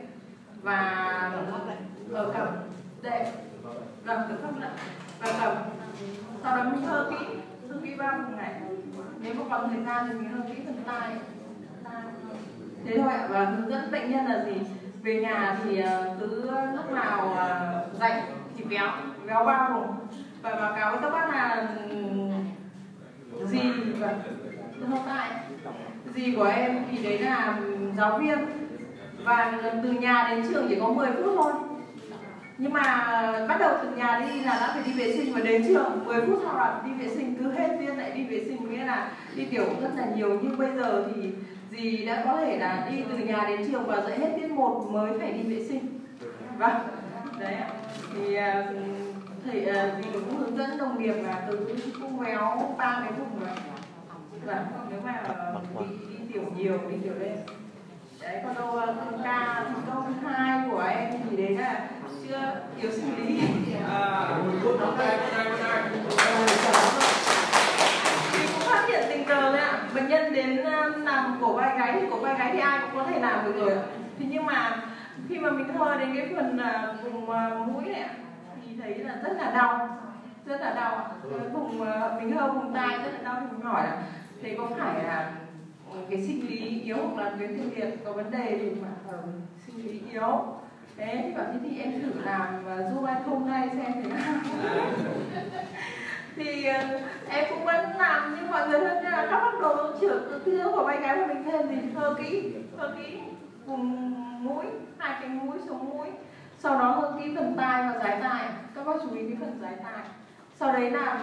và ở cầm đệ làm từ khớp lại và cầm. Sau đó mình hơ kỹ, hơ kỹ ba vùng này. Nếu mà còn thời gian thì mình hơ kỹ phần tai. Thế thôi ạ, và hướng dẫn bệnh nhân là gì? Về nhà thì cứ lúc nào rảnh thì véo, véo ba vùng và báo cáo với các bác là gì và hôm nay gì của em thì đấy là giáo viên, và từ nhà đến trường chỉ có mười phút thôi, nhưng mà bắt đầu từ nhà đi là đã phải đi vệ sinh, và đến trường mười phút sau là đi vệ sinh, cứ hết tiết lại đi vệ sinh, nghĩa là đi tiểu rất là nhiều. Nhưng bây giờ thì gì đã có thể là đi từ nhà đến trường và dạy hết tiết một mới phải đi vệ sinh. Vâng, đấy thì thì vì cũng hướng dẫn đồng nghiệp là từ cung véo ba cái vùng này, và nếu mà đi, đi tiểu nhiều đi tiểu lên. Đấy, còn đâu ca câu hai của em thì đấy là chưa yếu sinh lý. À, thì cũng phát hiện tình cờ đấy ạ. Bệnh nhân đến làm cổ vai gáy thì cổ vai gáy thì ai cũng có thể làm được rồi. Thì nhưng mà khi mà mình thơ đến cái phần vùng mũi này ạ, thấy là rất là đau, rất là đau. Vùng mình hơ vùng tai rất là đau, thì mình hỏi là thế có phải là cái sinh lý yếu hoặc là tuyến tiền liệt có vấn đề thì mà sinh lý yếu. Thế bảo thế thì em thử làm du ban hôm nay xem thế nào. Thì em cũng vẫn làm như mọi người hơn, là các bác đồ trưởng cứ của vai gái của mình thêm thì hơ kỹ, hơ kỹ vùng mũi, hai cái mũi, sống mũi. Sau đó hơ kỹ phần tai và dái tai, các bác chú ý cái phần dái tai. Sau đấy làm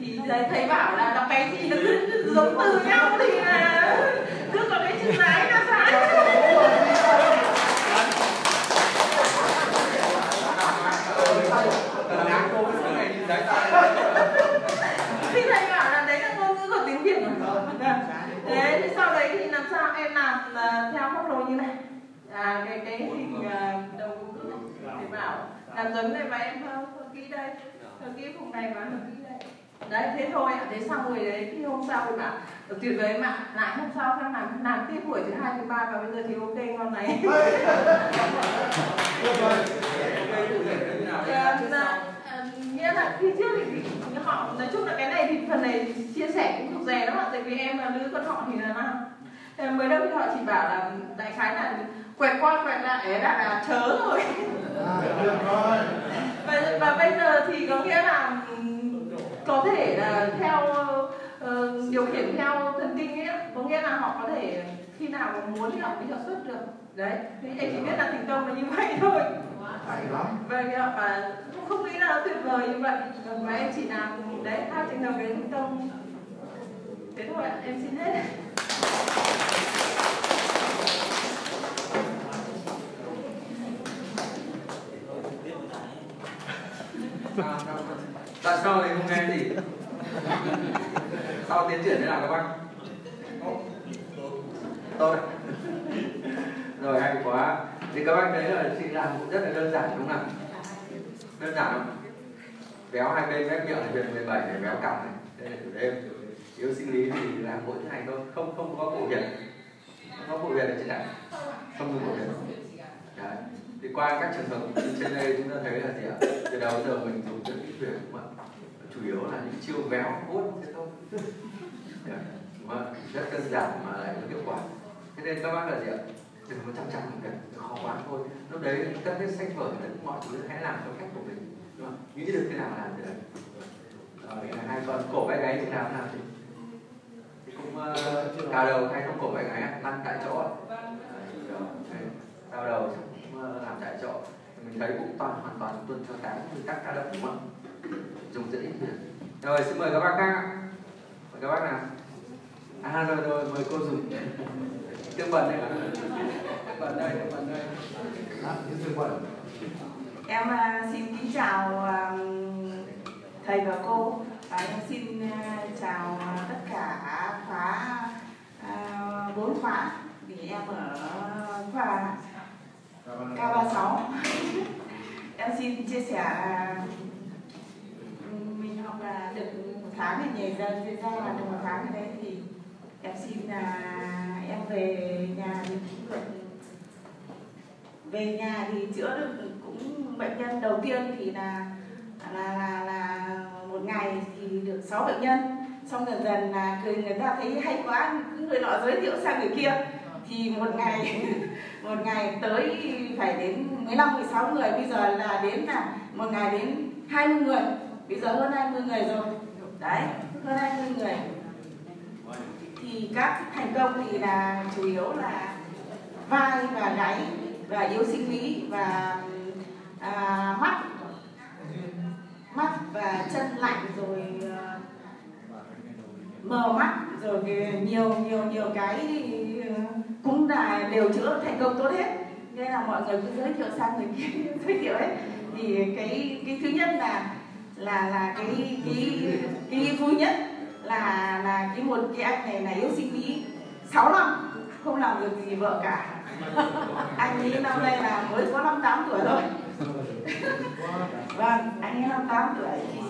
thì thầy bảo là đọc cái gì nó cứ giống từ nhau thì là cứ có cái chữ dái là dái. Thì thầy bảo là đấy là ngôn ngữ của tiếng Việt. Thế thì sau đấy thì làm sao em làm theo móc đồ như này. À, cái cái hình uh, đầu mũi này để bảo làm giống này mà em không hơ kỹ đây, hơ kỹ vùng này và hơ kỹ đây. Đấy, thế thôi ạ. Thế xong rồi đấy, khi hôm sau thì bảo tuyệt vời mà lại hôm sau em làm làm tiếp buổi thứ hai thứ ba và bây giờ thì ok ngon này. Nghĩa là khi trước thì họ nói chung là cái này thì phần này chia sẻ cũng thuộc rè lắm ạ, tại vì em là nữ con họ thì là nào mới đâu thì họ chỉ bảo là đại khái là quẹt qua quẹt lại ấy là, là chớ rồi. và, và bây giờ thì có nghĩa là có thể là theo uh, điều khiển theo thần kinh ấy, có nghĩa là họ có thể khi nào mà muốn thì họ mới xuất được. Đấy, thì em chỉ biết là thành công là như vậy thôi. Vậy và cũng không nghĩ là tuyệt vời như vậy, và em chỉ làm đấy hai trường hợp đến thành công. Thế thôi ạ, em xin hết. À, tại sao thì không nghe gì? Sau tiến triển thế nào các bác? Tốt. Rồi, hay quá. Thì các bác thấy là chị làm cũng rất là đơn giản đúng không nào? Đơn giản không? véo hai bên mép miệng này, mười bảy này véo cằm này, đây là tiểu đêm. Yếu sinh lý thì là mỗi ngày thôi, không không có cổ huyệt, không có cổ huyệt ở trên này, không có cổ huyệt. Đấy. Thì qua các trường hợp trên đây chúng ta thấy là gì ạ? Từ đầu giờ mình dùng rất ít việc mà chủ yếu là những chiêu véo hút thế thôi. Đấy. Mà rất đơn giản mà lại có hiệu quả. Thế nên các bác là gì ạ? Đừng có chăm chăm cần khó quá thôi. Lúc đấy cần hết sách vở tất mọi thứ hãy làm theo cách của mình. Đúng không? Nghĩ được thế nào làm thì đấy. Rồi, hai con cổ vai gáy thế nào làm thì thì cũng uh, cao đầu hay không cổ vai gáy lăn tại chỗ. Cao đầu cũng uh, làm tại chỗ. Mình thấy cũng toàn hoàn toàn tuân theo cái nguyên tắc cao động đúng không? Dùng rất ít việc. Rồi xin mời các bác khác ạ. Mời các bác nào. À rồi rồi mời cô dùng tiêu bẩn đây ạ. Tiêu bẩn đây, tiêu bẩn đây. Đó, tiêu bẩn. Em uh, xin kính chào uh, thầy và cô. Và em xin uh, chào tất cả khóa bốn uh, khóa vì em ở khóa K ba mươi sáu. Em xin chia sẻ uh, mình học là uh, được một tháng thì nhảy dần chuyên gia là được một tháng thì đấy thì em xin là uh, em về nhà thì cũng được, về nhà thì chữa được cũng bệnh nhân đầu tiên thì là là là, là một ngày thì được sáu bệnh nhân, xong dần dần là người người ta thấy hay quá người nọ giới thiệu sang người kia thì một ngày một ngày tới phải đến mười lăm mười sáu người, bây giờ là đến là một ngày đến hai mươi người, bây giờ hơn hai mươi người rồi đấy, hơn hai mươi người. Thì các thành công thì là chủ yếu là vai và gáy và yếu sinh lý và à, mắt mắt và chân lạnh rồi à, mờ mắt rồi nhiều nhiều nhiều cái thì cũng là đều chữa thành công tốt hết, nên là mọi người cứ giới thiệu sang người kia giới thiệu ấy. Thì cái cái thứ nhất là là là cái cái cái vui nhất là là cái một cái anh này là yếu sinh lý sáu năm không làm được gì vợ cả. Anh ấy năm nay là mới có năm mươi tám tuổi thôi. Vâng, anh ấy năm mươi tám tuổi thì,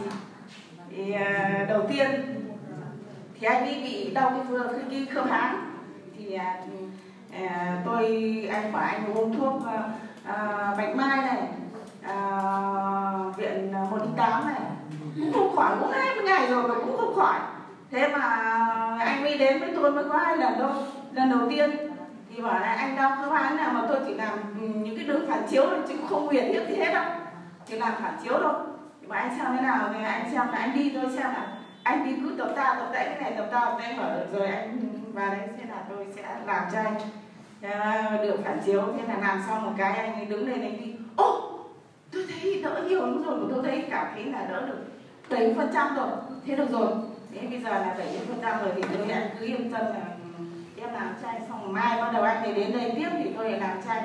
thì uh, đầu tiên thì anh ấy bị đau cái vừa cái khớp háng thì uh, tôi anh bảo anh uống thuốc uh, uh, Bạch Mai này, uh, viện một không tám này cũng không khỏi, cũng hai mươi ngày rồi mà cũng không khỏi. Thế mà anh mới đến với tôi mới có hai lần thôi. Lần đầu tiên thì bảo là anh đau khớp háng nào mà tôi chỉ làm những cái đường phản chiếu thôi, chứ cũng không huyền thiết gì hết đâu, chỉ làm phản chiếu thôi. Mà anh xem thế nào thì anh xem là anh đi tôi xem là anh đi cứ tập ta tập tẩy cái này tập ta tập tẩy mở rồi anh vào đấy sẽ là tôi sẽ làm cho anh được phản chiếu. Thế là làm xong một cái anh ấy đứng lên anh đi ô tôi thấy đỡ nhiều lắm rồi, tôi thấy cảm thấy là đỡ được bảy phần trăm rồi, thế được rồi. Thế bây giờ là bảy phần trăm rồi thì tôi anh cứ yên tâm là em làm cho anh, xong mai bắt đầu anh ấy đến đây tiếp thì tôi lại làm cho anh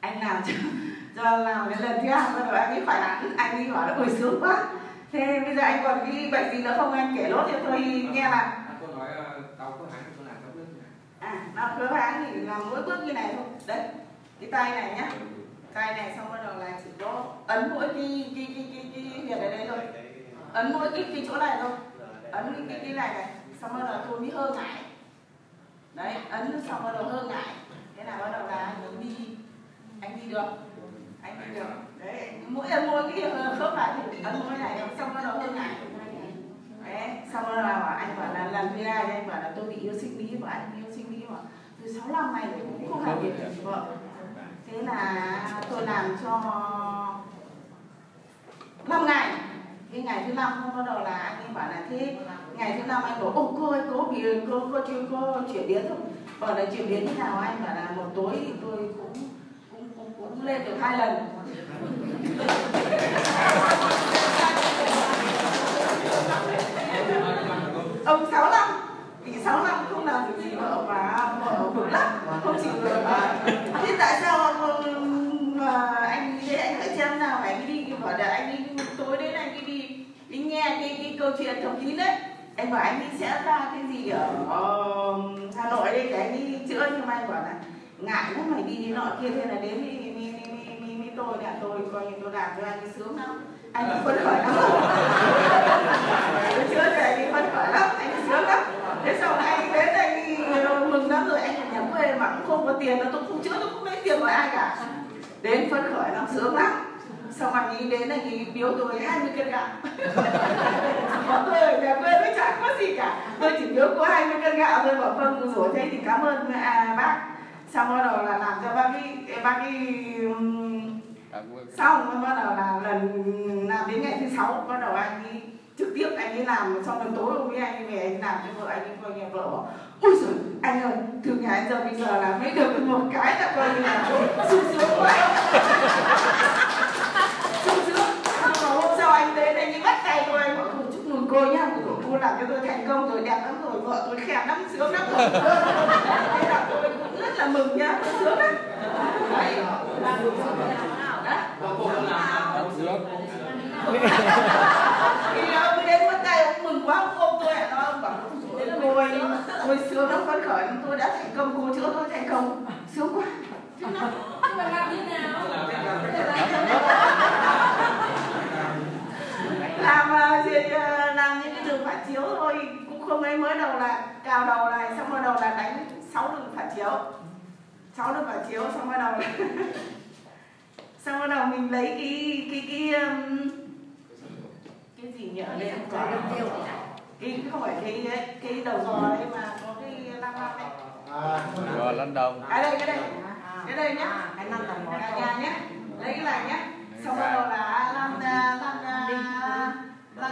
anh làm cho do làm cái lần thứ hai bắt đầu anh ấy phải hẳn, anh ấy bảo là hồi sướng quá. Thế bây giờ anh còn cái bệnh gì nữa không anh kể lốt cho tôi nghe là. Cô nói đau khớp háng thì tôi làm các bước như này. À, đau khớp háng thì làm mỗi bước như này thôi. Đấy, cái tay này nhá, tay này xong bắt đầu là chỉ có ấn mỗi cái cái cái cái cái huyệt ở đây thôi, ấn mỗi cái cái chỗ này thôi, ấn cái cái này này, xong bắt đầu tôi mới hơ ngải. Đấy, ấn xong bắt đầu hơ ngải. Thế là bắt đầu là anh đi, anh đi được, anh đi được. Đấy, mỗi ấn mỗi cái khớp lại thì ấn mỗi này, xong bắt đầu hơ ngải. Đấy, xong bắt đầu là anh bảo là lần thứ hai anh bảo là tôi bị yếu sinh lý, bảo anh yếu sinh lý bảo từ sáu năm này thì cũng không làm việc gì vợ. Thế là tôi làm cho năm ngày, cái ngày thứ năm không bắt đầu là anh ấy bảo là thế ngày thứ năm anh bảo ô cô ơi cô bị cô cô chưa cô chuyển biến không, bảo là chuyển biến thế nào anh bảo là một tối thì tôi cũng cũng cũng, cũng lên được hai lần. Ông sáu năm thì sáu năm không làm được gì vợ và vợ bực lắm không chịu được. Thế tại sao anh thế anh phải xem nào anh đi bảo là anh đi tối đến anh đi đi, đi nghe cái, cái câu chuyện thông tin đấy, anh bảo anh đi sẽ ra cái gì ở uh, Hà Nội đây cái anh đi chữa, nhưng mà anh bảo là ngại lắm mày đi nọ kia, thế là đến đi mi mi mi mi tôi là tôi coi như tôi làm cho anh sướng lắm. Anh cũng phấn khởi lắm. Bữa trước thì anh phấn khởi lắm, anh sướng lắm. Thế sau này anh đến anh mừng lắm rồi, anh nhắm về mà cũng không có tiền, nó tôi không chữa, tôi không lấy tiền của ai cả. Đến phấn khởi lắm, sướng lắm. Xong anh nghĩ đến anh nghĩ biếu tôi hai mươi cân gạo. Bọn tôi ở nhà quê mới chẳng có gì cả, tôi chỉ biếu có hai mươi cân gạo thôi. Bọn vâng rủi thế thì cảm ơn à, bác. Xong bắt đầu là làm cho bác đi, bác đi. Xong bắt đầu là lần làm đến ngày thứ sáu bắt đầu anh đi trực tiếp anh đi làm, xong lần tối hôm nay anh về anh làm cho vợ anh đi, coi nhà vợ bảo ôi giời anh ơi thương nhà anh giờ bây giờ là mới được một cái là coi như là sung sướng quá. Sung sướng. Xong hôm sau anh đến anh đi bắt tay tôi, anh bảo chúc mừng cô nhá, cô làm cho tôi thành công rồi, đẹp lắm rồi, vợ tôi khen lắm, sướng lắm rồi. Thế là tôi cũng rất là mừng nhá, sướng lắm. Đấy. Đó, cô làm nào thì ông đến bắt tay ông mừng quá, ông ôm tôi ạ, à, ông bảo ngồi ngồi sướng lắm, phấn khởi, tôi đã thành công, cô chữa tôi thành công, sướng quá. Nhưng mà làm như nào? Làm gì, làm những cái đường phản chiếu thôi, cũng không ấy, mới đầu là cào đầu này, xong rồi đầu là đánh sáu đường phản chiếu, sáu đường phản chiếu, xong rồi đầu là... Xong bắt đầu mình lấy cái cái cái cái, cái gì nhở đấy không phải tiêu cái không phải cái cái đầu gò đây mà có cái lăng lăng đấy gò lăn đồng cái đây cái đây cái đây nhá, cái lăn đồng nhà nhá, lấy cái này nhá, xong bắt đầu là lăn lăn lăn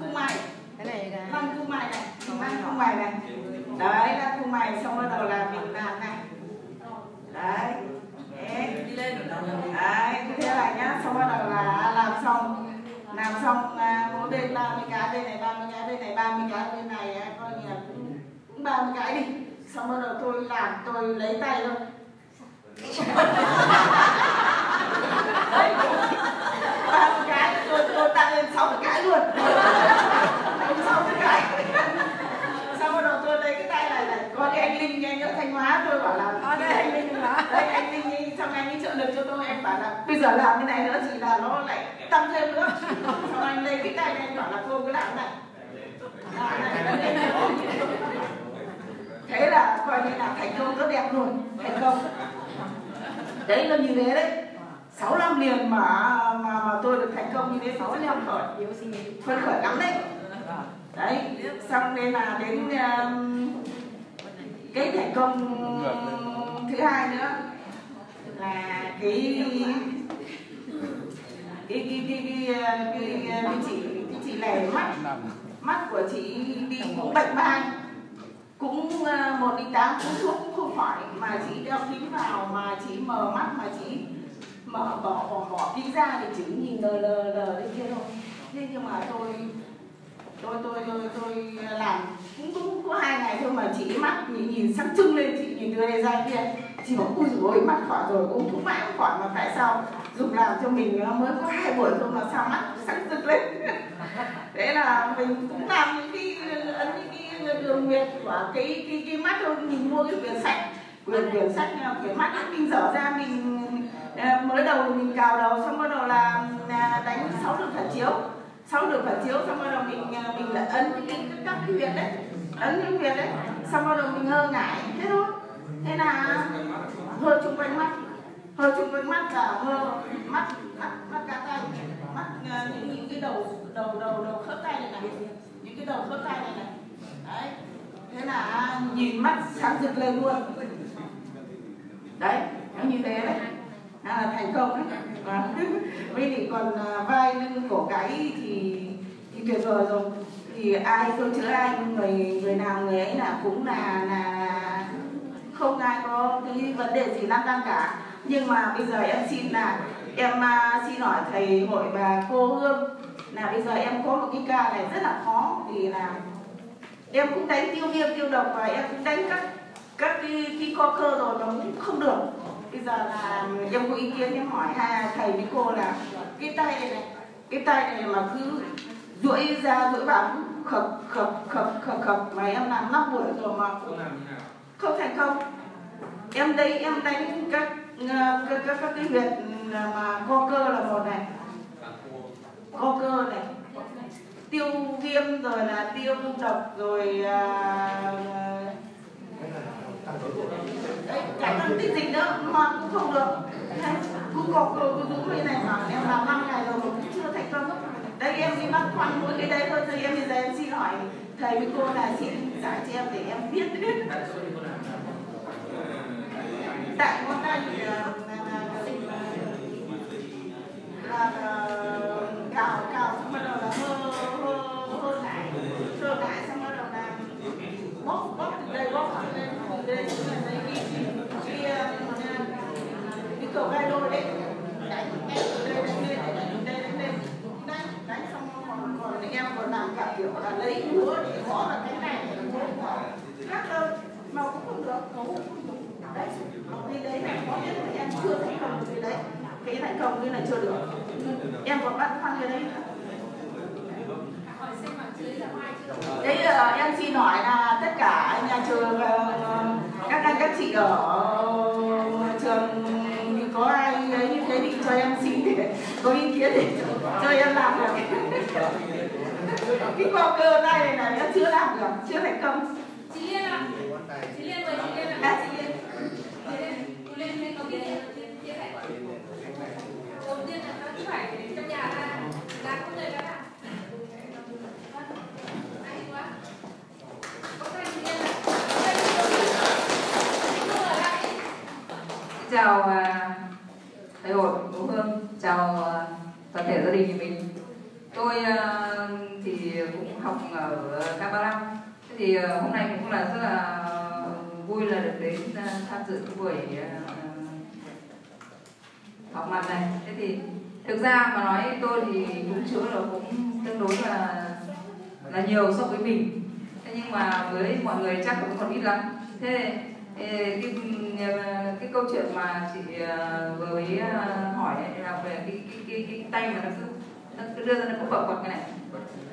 cung mày, cái này là lăn cung mày này, lăn cung mày này đấy, lăn cung mày, xong bắt đầu là mình làm này đấy. Đi lên đấy, cứ thế này nhá, xong bắt đầu là làm xong, làm xong mỗi bên ba mươi cái, bên này ba mươi cái, bên này ba mươi cái, bên này coi như là cũng ba mươi cái đi. Xong bắt đầu tôi làm, tôi lấy tay thôi. ba mươi cái, tôi, tôi tăng lên sáu mươi cái luôn. sáu mươi cái. Xong bắt đầu tôi lấy cái tay này này, có cái anh Linh nghe nhớ Thanh Hóa, tôi bảo là có đây anh Linh đó. Đây anh Linh đi, xong anh ấy trợ lực cho tôi, em bảo là bây giờ làm cái này nữa chỉ là nó lại tăng thêm nữa. Xong anh lấy cái tay này anh bảo là cô cứ làm cái này. Thế là coi như là thành công rất đẹp luôn, thành công. Đấy là như thế đấy. sáu năm liền mà mà mà tôi được thành công như thế, sáu năm rồi. Phấn khởi lắm đấy. Đấy, xong nên là đến uh, cái thành công thứ hai nữa là cái cái cái cái cái, cái chị cái chị này mắt mắt của chị đi cũng Bạch Mai, cũng một lẻ tám, cũng thuốc cũng không phải, mà chị đeo kính vào mà chị mờ mắt, mà chị mở bỏ bỏ bỏ kính ra thì chỉ nhìn lờ lờ lờ lên kia thôi. Thế nhưng mà tôi Tôi, tôi tôi tôi làm cũng cũng có hai ngày thôi mà chị mắt nhìn, nhìn sáng trưng lên, chị nhìn đưa đây ra kia, chị bảo ui dồi ôi mắt khỏi rồi, cũng thuốc mãi cũng khỏi, mà tại sao dùng làm cho mình nó mới có hai buổi thôi mà sao mắt sáng rực lên. Thế là mình cũng làm những cái ấn những cái đường nguyệt của cái cái cái mắt thôi. Mình mua cái quyển sách quyển quyển sách quyển mắt ấy, mình dở ra mình mới đầu mình cào đầu, xong bắt đầu là đánh sáu đường phản chiếu. Xong được phản chiếu, xong bắt đầu mình mình lại ấn cái cái các cái huyệt đấy, ấn cái huyệt đấy, xong bắt đầu mình hơ ngải thế thôi. Thế là hơ chung quanh mắt, hơ chung quanh mắt cả hơ mắt mắt mắt cá tay, mắt những những cái đầu đầu đầu đầu khớp tay này này, những cái đầu khớp tay này này. Đấy, thế là nhìn mắt sáng rực lên luôn. Đấy, nó như thế đấy. À, thành công đấy. À, với thì còn vai lưng cổ gáy thì thì tuyệt vời rồi, thì ai tôi chữa ai, người người nào người ấy là cũng là là không ai có cái vấn đề gì lăn tăn cả. Nhưng mà bây giờ em xin là em xin hỏi thầy Hội và cô Hương là bây giờ em có một cái ca này rất là khó, vì là em cũng đánh tiêu viêm tiêu độc và em cũng đánh các các cái, cái co cơ rồi mà cũng không được. Bây giờ là em có ý kiến em hỏi hai thầy với cô là cái tay này này, cái tay này mà cứ duỗi ra duỗi vào khập khập khập khập khập mà em làm năm buổi rồi mà không thành công. Em đây em đánh các các các, các cái huyệt mà co cơ là một này, co cơ này, tiêu viêm rồi là tiêu độc rồi à, cái tăng tích dịch đó mà cũng không được. Cũng có cơ cứ như này mà em làm năm ngày rồi cũng chưa thành công. Đây em đi mắc khoăn mỗi cái đây thôi, thì em bây giờ em xin hỏi thầy với cô là xin giải cho em để em biết biết. Tại con ta thì là cào cào xong bắt đầu là hơ hơ hơ lại, hơ lại xong bắt đầu là bóp bóp từ đây bóp hẳn lên từ đây xuống là đây kia kia cái cầu gai đôi đấy đánh đánh từ đây đánh lên đánh đây đánh lên đánh đánh xong còn còn anh em còn làm cả kiểu là lấy búa để gõ vào cái này để gõ vào khác đâu mà cũng không được cấu. Đấy, đi đấy này có biết là em chưa thành công cái đấy, cái thành công như này chưa được. Em có băn khoăn cái đấy. Đấy là em xin hỏi là tất cả nhà trường các anh các chị ở trường có ai ấy như thế thì cho em xin để có ý kiến để cho em làm được. Cái co cơ này này em chưa làm được, chưa thành công. Chị Liên ạ, chị Liên rồi chị Liên ạ. Chào thầy Hội, Vũ Hương, chào toàn thể gia đình mình. Tôi thì cũng học ở K ba mươi lăm. Thì hôm nay cũng là rất là vui là được đến tham dự cái buổi họp mặt này. Thế thì thực ra mà nói tôi thì cũng chữa là cũng tương đối là là nhiều so với mình. Thế nhưng mà với mọi người chắc cũng còn ít lắm. Thế cái, cái câu chuyện mà chị vừa mới hỏi là về cái, cái, cái, cái tay mà nó cứ, nó cứ đưa ra nó cứ bập bập cái này.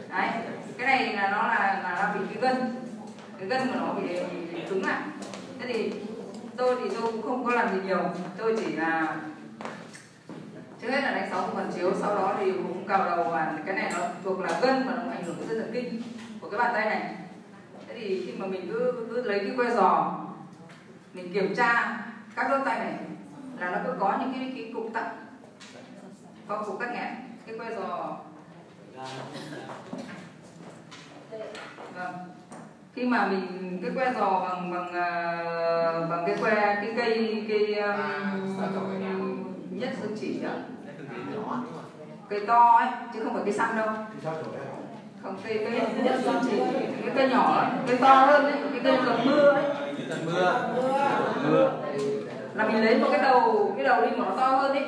Đấy, cái này là nó là, là nó bị cái gân, cái gân của nó bị cứng lại. Thế thì tôi thì tôi cũng không có làm gì nhiều, tôi chỉ là trước hết là đánh sáu phần chiếu, sau đó thì cũng cào đầu và cái này nó thuộc là gân mà nó ảnh hưởng tới thần kinh của cái bàn tay này. Thế thì khi mà mình cứ, cứ lấy cái que giò mình kiểm tra các đốt tay này là nó cứ có những cái, cái cục tắc, có cục tắc nghẽn, cái que giò. Vâng. Khi mà mình cái que giò bằng bằng bằng cái que cái cây cây um, nhất dương chỉ đó, cây to ấy chứ không phải cây xăm đâu. Không, cây cây nhất dương chỉ, cái cây nhỏ ấy, cây to hơn ấy, cái cây cần mưa ấy. Mưa. Mưa. Là mình lấy một cái đầu cái đầu đi mà nó to hơn ấy,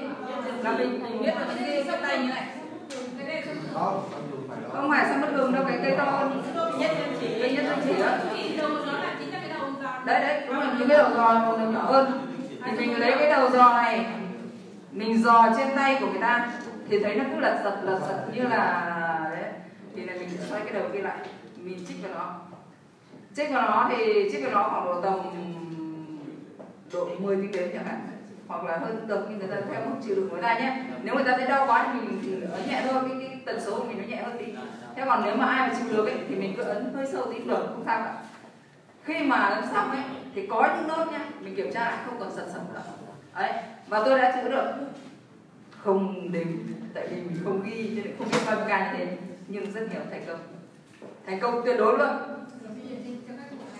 là mình mình biết là cái cái tay như này. Không phải sao bất thường đâu, cái cây to hơn nhất chỉ cây nhất dương chỉ đó. Đấy đấy, đúng là những cái đầu giò nhỏ hơn. Thì mình lấy cái đầu giò này, mình dò trên tay của người ta thì thấy nó cứ lật giật lật giật như là đấy. Thì này mình xoay cái đầu kia lại, mình chích vào nó. Chích vào nó thì chích vào nó khoảng độ tầm độ mười tiếng đến chẳng hạn, hoặc là hơn tầm, nhưng người ta theo mức chịu đựng của người ta nhé. Nếu người ta thấy đau quá thì mình ấn nhẹ thôi, cái, cái tần số của mình nó nhẹ hơn đi. Thế còn nếu mà ai mà chịu được ấy, thì mình cứ ấn hơi sâu tí được, không sao cả. Khi mà ấn xong ấy thì có những nốt nhá, mình kiểm tra lại không còn sần sần nữa. Đấy, và tôi đã chữa được không đếm, tại vì mình không ghi cho nên không biết bao nhiêu ca như thế, nhưng rất nhiều thành công, thành công tuyệt đối luôn.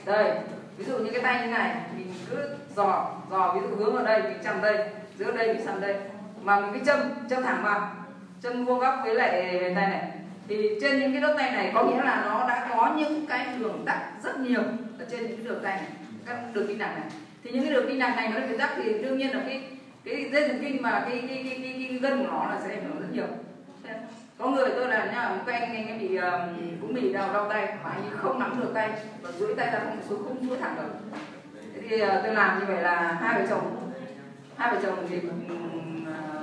Đây, ví dụ như cái tay như này mình cứ dò dò, ví dụ hướng vào đây mình chằm đây, giữa đây mình chằm đây, mà mình cứ châm châm thẳng vào, châm vuông góc với lại tay này, thì trên những cái đốt tay này có nghĩa là nó đã có những cái đường tắc rất nhiều ở trên những cái đường tay này, các đường kinh này. Thì những cái đường kinh này nó bị tắc thì đương nhiên là cái cái dây thần kinh mà cái cái cái, cái, cái gân của nó là sẽ ảnh hưởng rất nhiều. Có người tôi là nhá, một cái anh anh em bị um, cũng bị đau đau tay mà anh không nắm được tay và duỗi tay ra không xuống không duỗi thẳng được. Thế thì uh, tôi làm như vậy là hai vợ chồng, hai vợ chồng thì uh,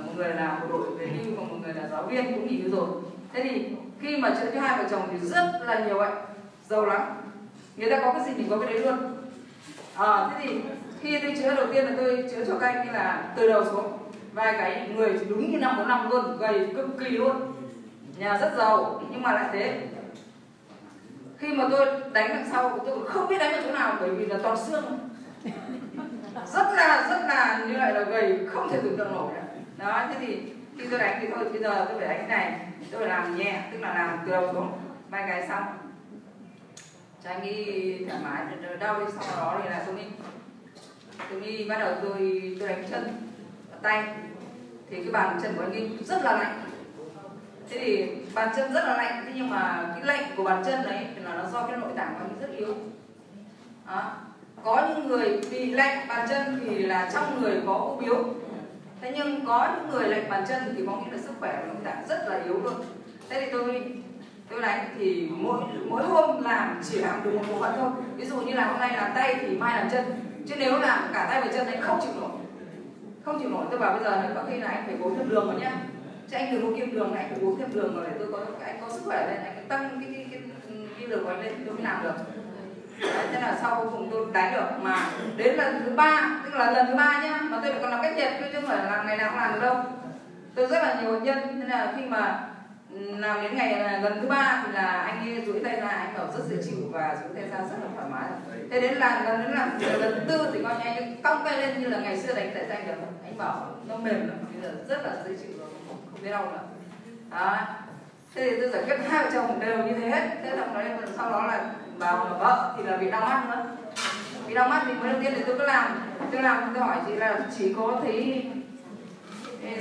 một người là bộ đội về hưu còn một người là giáo viên cũng nghỉ hưu rồi. Thế thì khi mà chữa cho hai vợ chồng thì rất là nhiều bệnh, giàu lắm, người ta có cái gì thì có cái đấy luôn. À, thế thì khi tôi chữa đầu tiên là tôi chữa cho các anh là từ đầu xuống, vài cái người đúng như năm bốn năm luôn, gầy cực kỳ luôn. nhà rất giàu nhưng mà lại thế. Khi mà tôi đánh đằng sau tôi cũng không biết đánh ở chỗ nào, bởi vì là toàn xương, rất là rất là như vậy là gầy, không thể tưởng tượng nổi đó. Thế thì khi tôi đánh thì thôi bây giờ tôi phải đánh cái này, tôi phải làm nhẹ, tức là làm từ đầu xuống mai cái xong cho anh ấy thoải mái, đau đi. Sau đó thì là tôi đi tôi đi bắt đầu tôi tôi đánh chân tay, thì cái bàn chân của anh ấy rất là lạnh. Thế thì bàn chân rất là lạnh, thế nhưng mà cái lạnh của bàn chân đấy thì là nó do cái nội tạng của anh ấy rất yếu. Đó. Có những người bị lạnh bàn chân thì là trong người có u biếu, thế nhưng có những người lạnh bàn chân thì có nghĩa là sức khỏe của nội tạng rất là yếu luôn. Thế thì tôi tôi đánh thì mỗi mỗi hôm làm chỉ làm được một bộ phận thôi. Ví dụ như là hôm nay làm tay thì mai làm chân, chứ nếu làm cả tay và chân anh không chịu nổi, không chịu nổi. Tôi bảo bây giờ có khi là anh phải uống thêm đường rồi nhá, chứ anh đừng có kiêng đường, anh phải uống thêm đường rồi để tôi có anh có sức khỏe lên, anh tăng cái cái cái, cái đường của anh lên tôi mới làm được. Đấy, thế là sau cùng tôi đánh được, mà đến lần thứ ba, tức là lần thứ ba nhá, mà tôi còn làm cách nhiệt chứ không phải là ngày nào cũng làm được đâu. Tôi rất là nhiều bệnh nhân, thế là khi mà làm đến ngày lần thứ ba thì là anh ấy duỗi tay ra, anh bảo rất dễ chịu và duỗi tay ra rất là thoải mái. Thế đến lần lần lần lần tư thì coi như anh cong tay lên như là ngày xưa đánh tại danh được, anh bảo nó mềm lắm, bây giờ rất là dễ chịu rồi, không thấy đau nữa. Đó. Thế thì tôi giải quyết hai vợ chồng đều như thế hết. Thế là nói sau đó là bà vợ thì là bị đau mắt nữa, bị đau mắt thì mới đầu tiên thì tôi cứ làm, tôi làm tôi hỏi chị là chỉ có thấy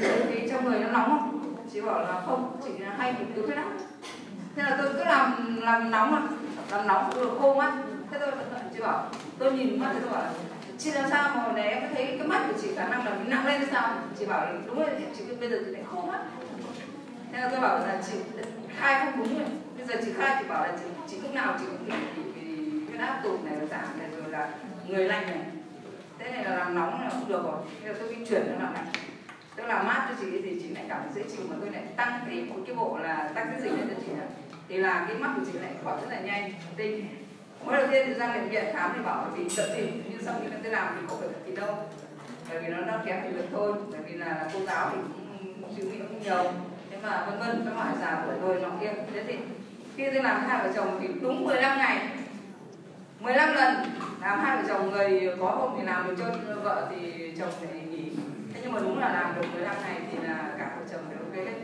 thấy trong người nó nóng không? Chị bảo là không, chỉ là hay bị yếu thế lắm. Thế là tôi cứ làm làm nóng mà làm nóng tôi được khô mắt. Thế tôi chị bảo tôi nhìn mắt thì tôi bảo là chị làm sao mà hồi nãy em thấy cái mắt của chị khả năng là bị nặng lên hay sao? Chị bảo là đúng rồi, chị bây giờ chị lại khô mắt. Thế là tôi bảo là chị khai không đúng rồi, bây giờ chị khai chị bảo là chị, chị lúc nào chị cũng bị huyết áp tụt này, giảm này, rồi là người lạnh này, thế này là làm nóng là không được rồi. Thế là tôi đi chuyển nó làm lạnh, tôi làm mát cho chị thì chị lại cảm thấy dễ chịu, mà tôi lại tăng cái một cái bộ là tăng cái dịch lên cho chị này, thì là cái mắt của chị lại khỏi rất là nhanh. Tinh mới đầu tiên thì ra bệnh viện khám thì bảo vì sợ tìm, nhưng sau khi tôi làm thì không phải gì đâu, bởi vì nó nó kém thì được thôi, bởi vì là cô giáo thì cũng chịu cũng nhiều, thế mà vân vân các loại già tuổi rồi nó kia. Thế thì khi tôi làm hai vợ chồng thì đúng mười lăm ngày, mười lăm lần làm hai vợ chồng, người có hôm thì làm được cho vợ thì chồng thì nghỉ. Thế nhưng mà đúng là làm được mười lăm ngày thì là cả vợ chồng đều ok hết.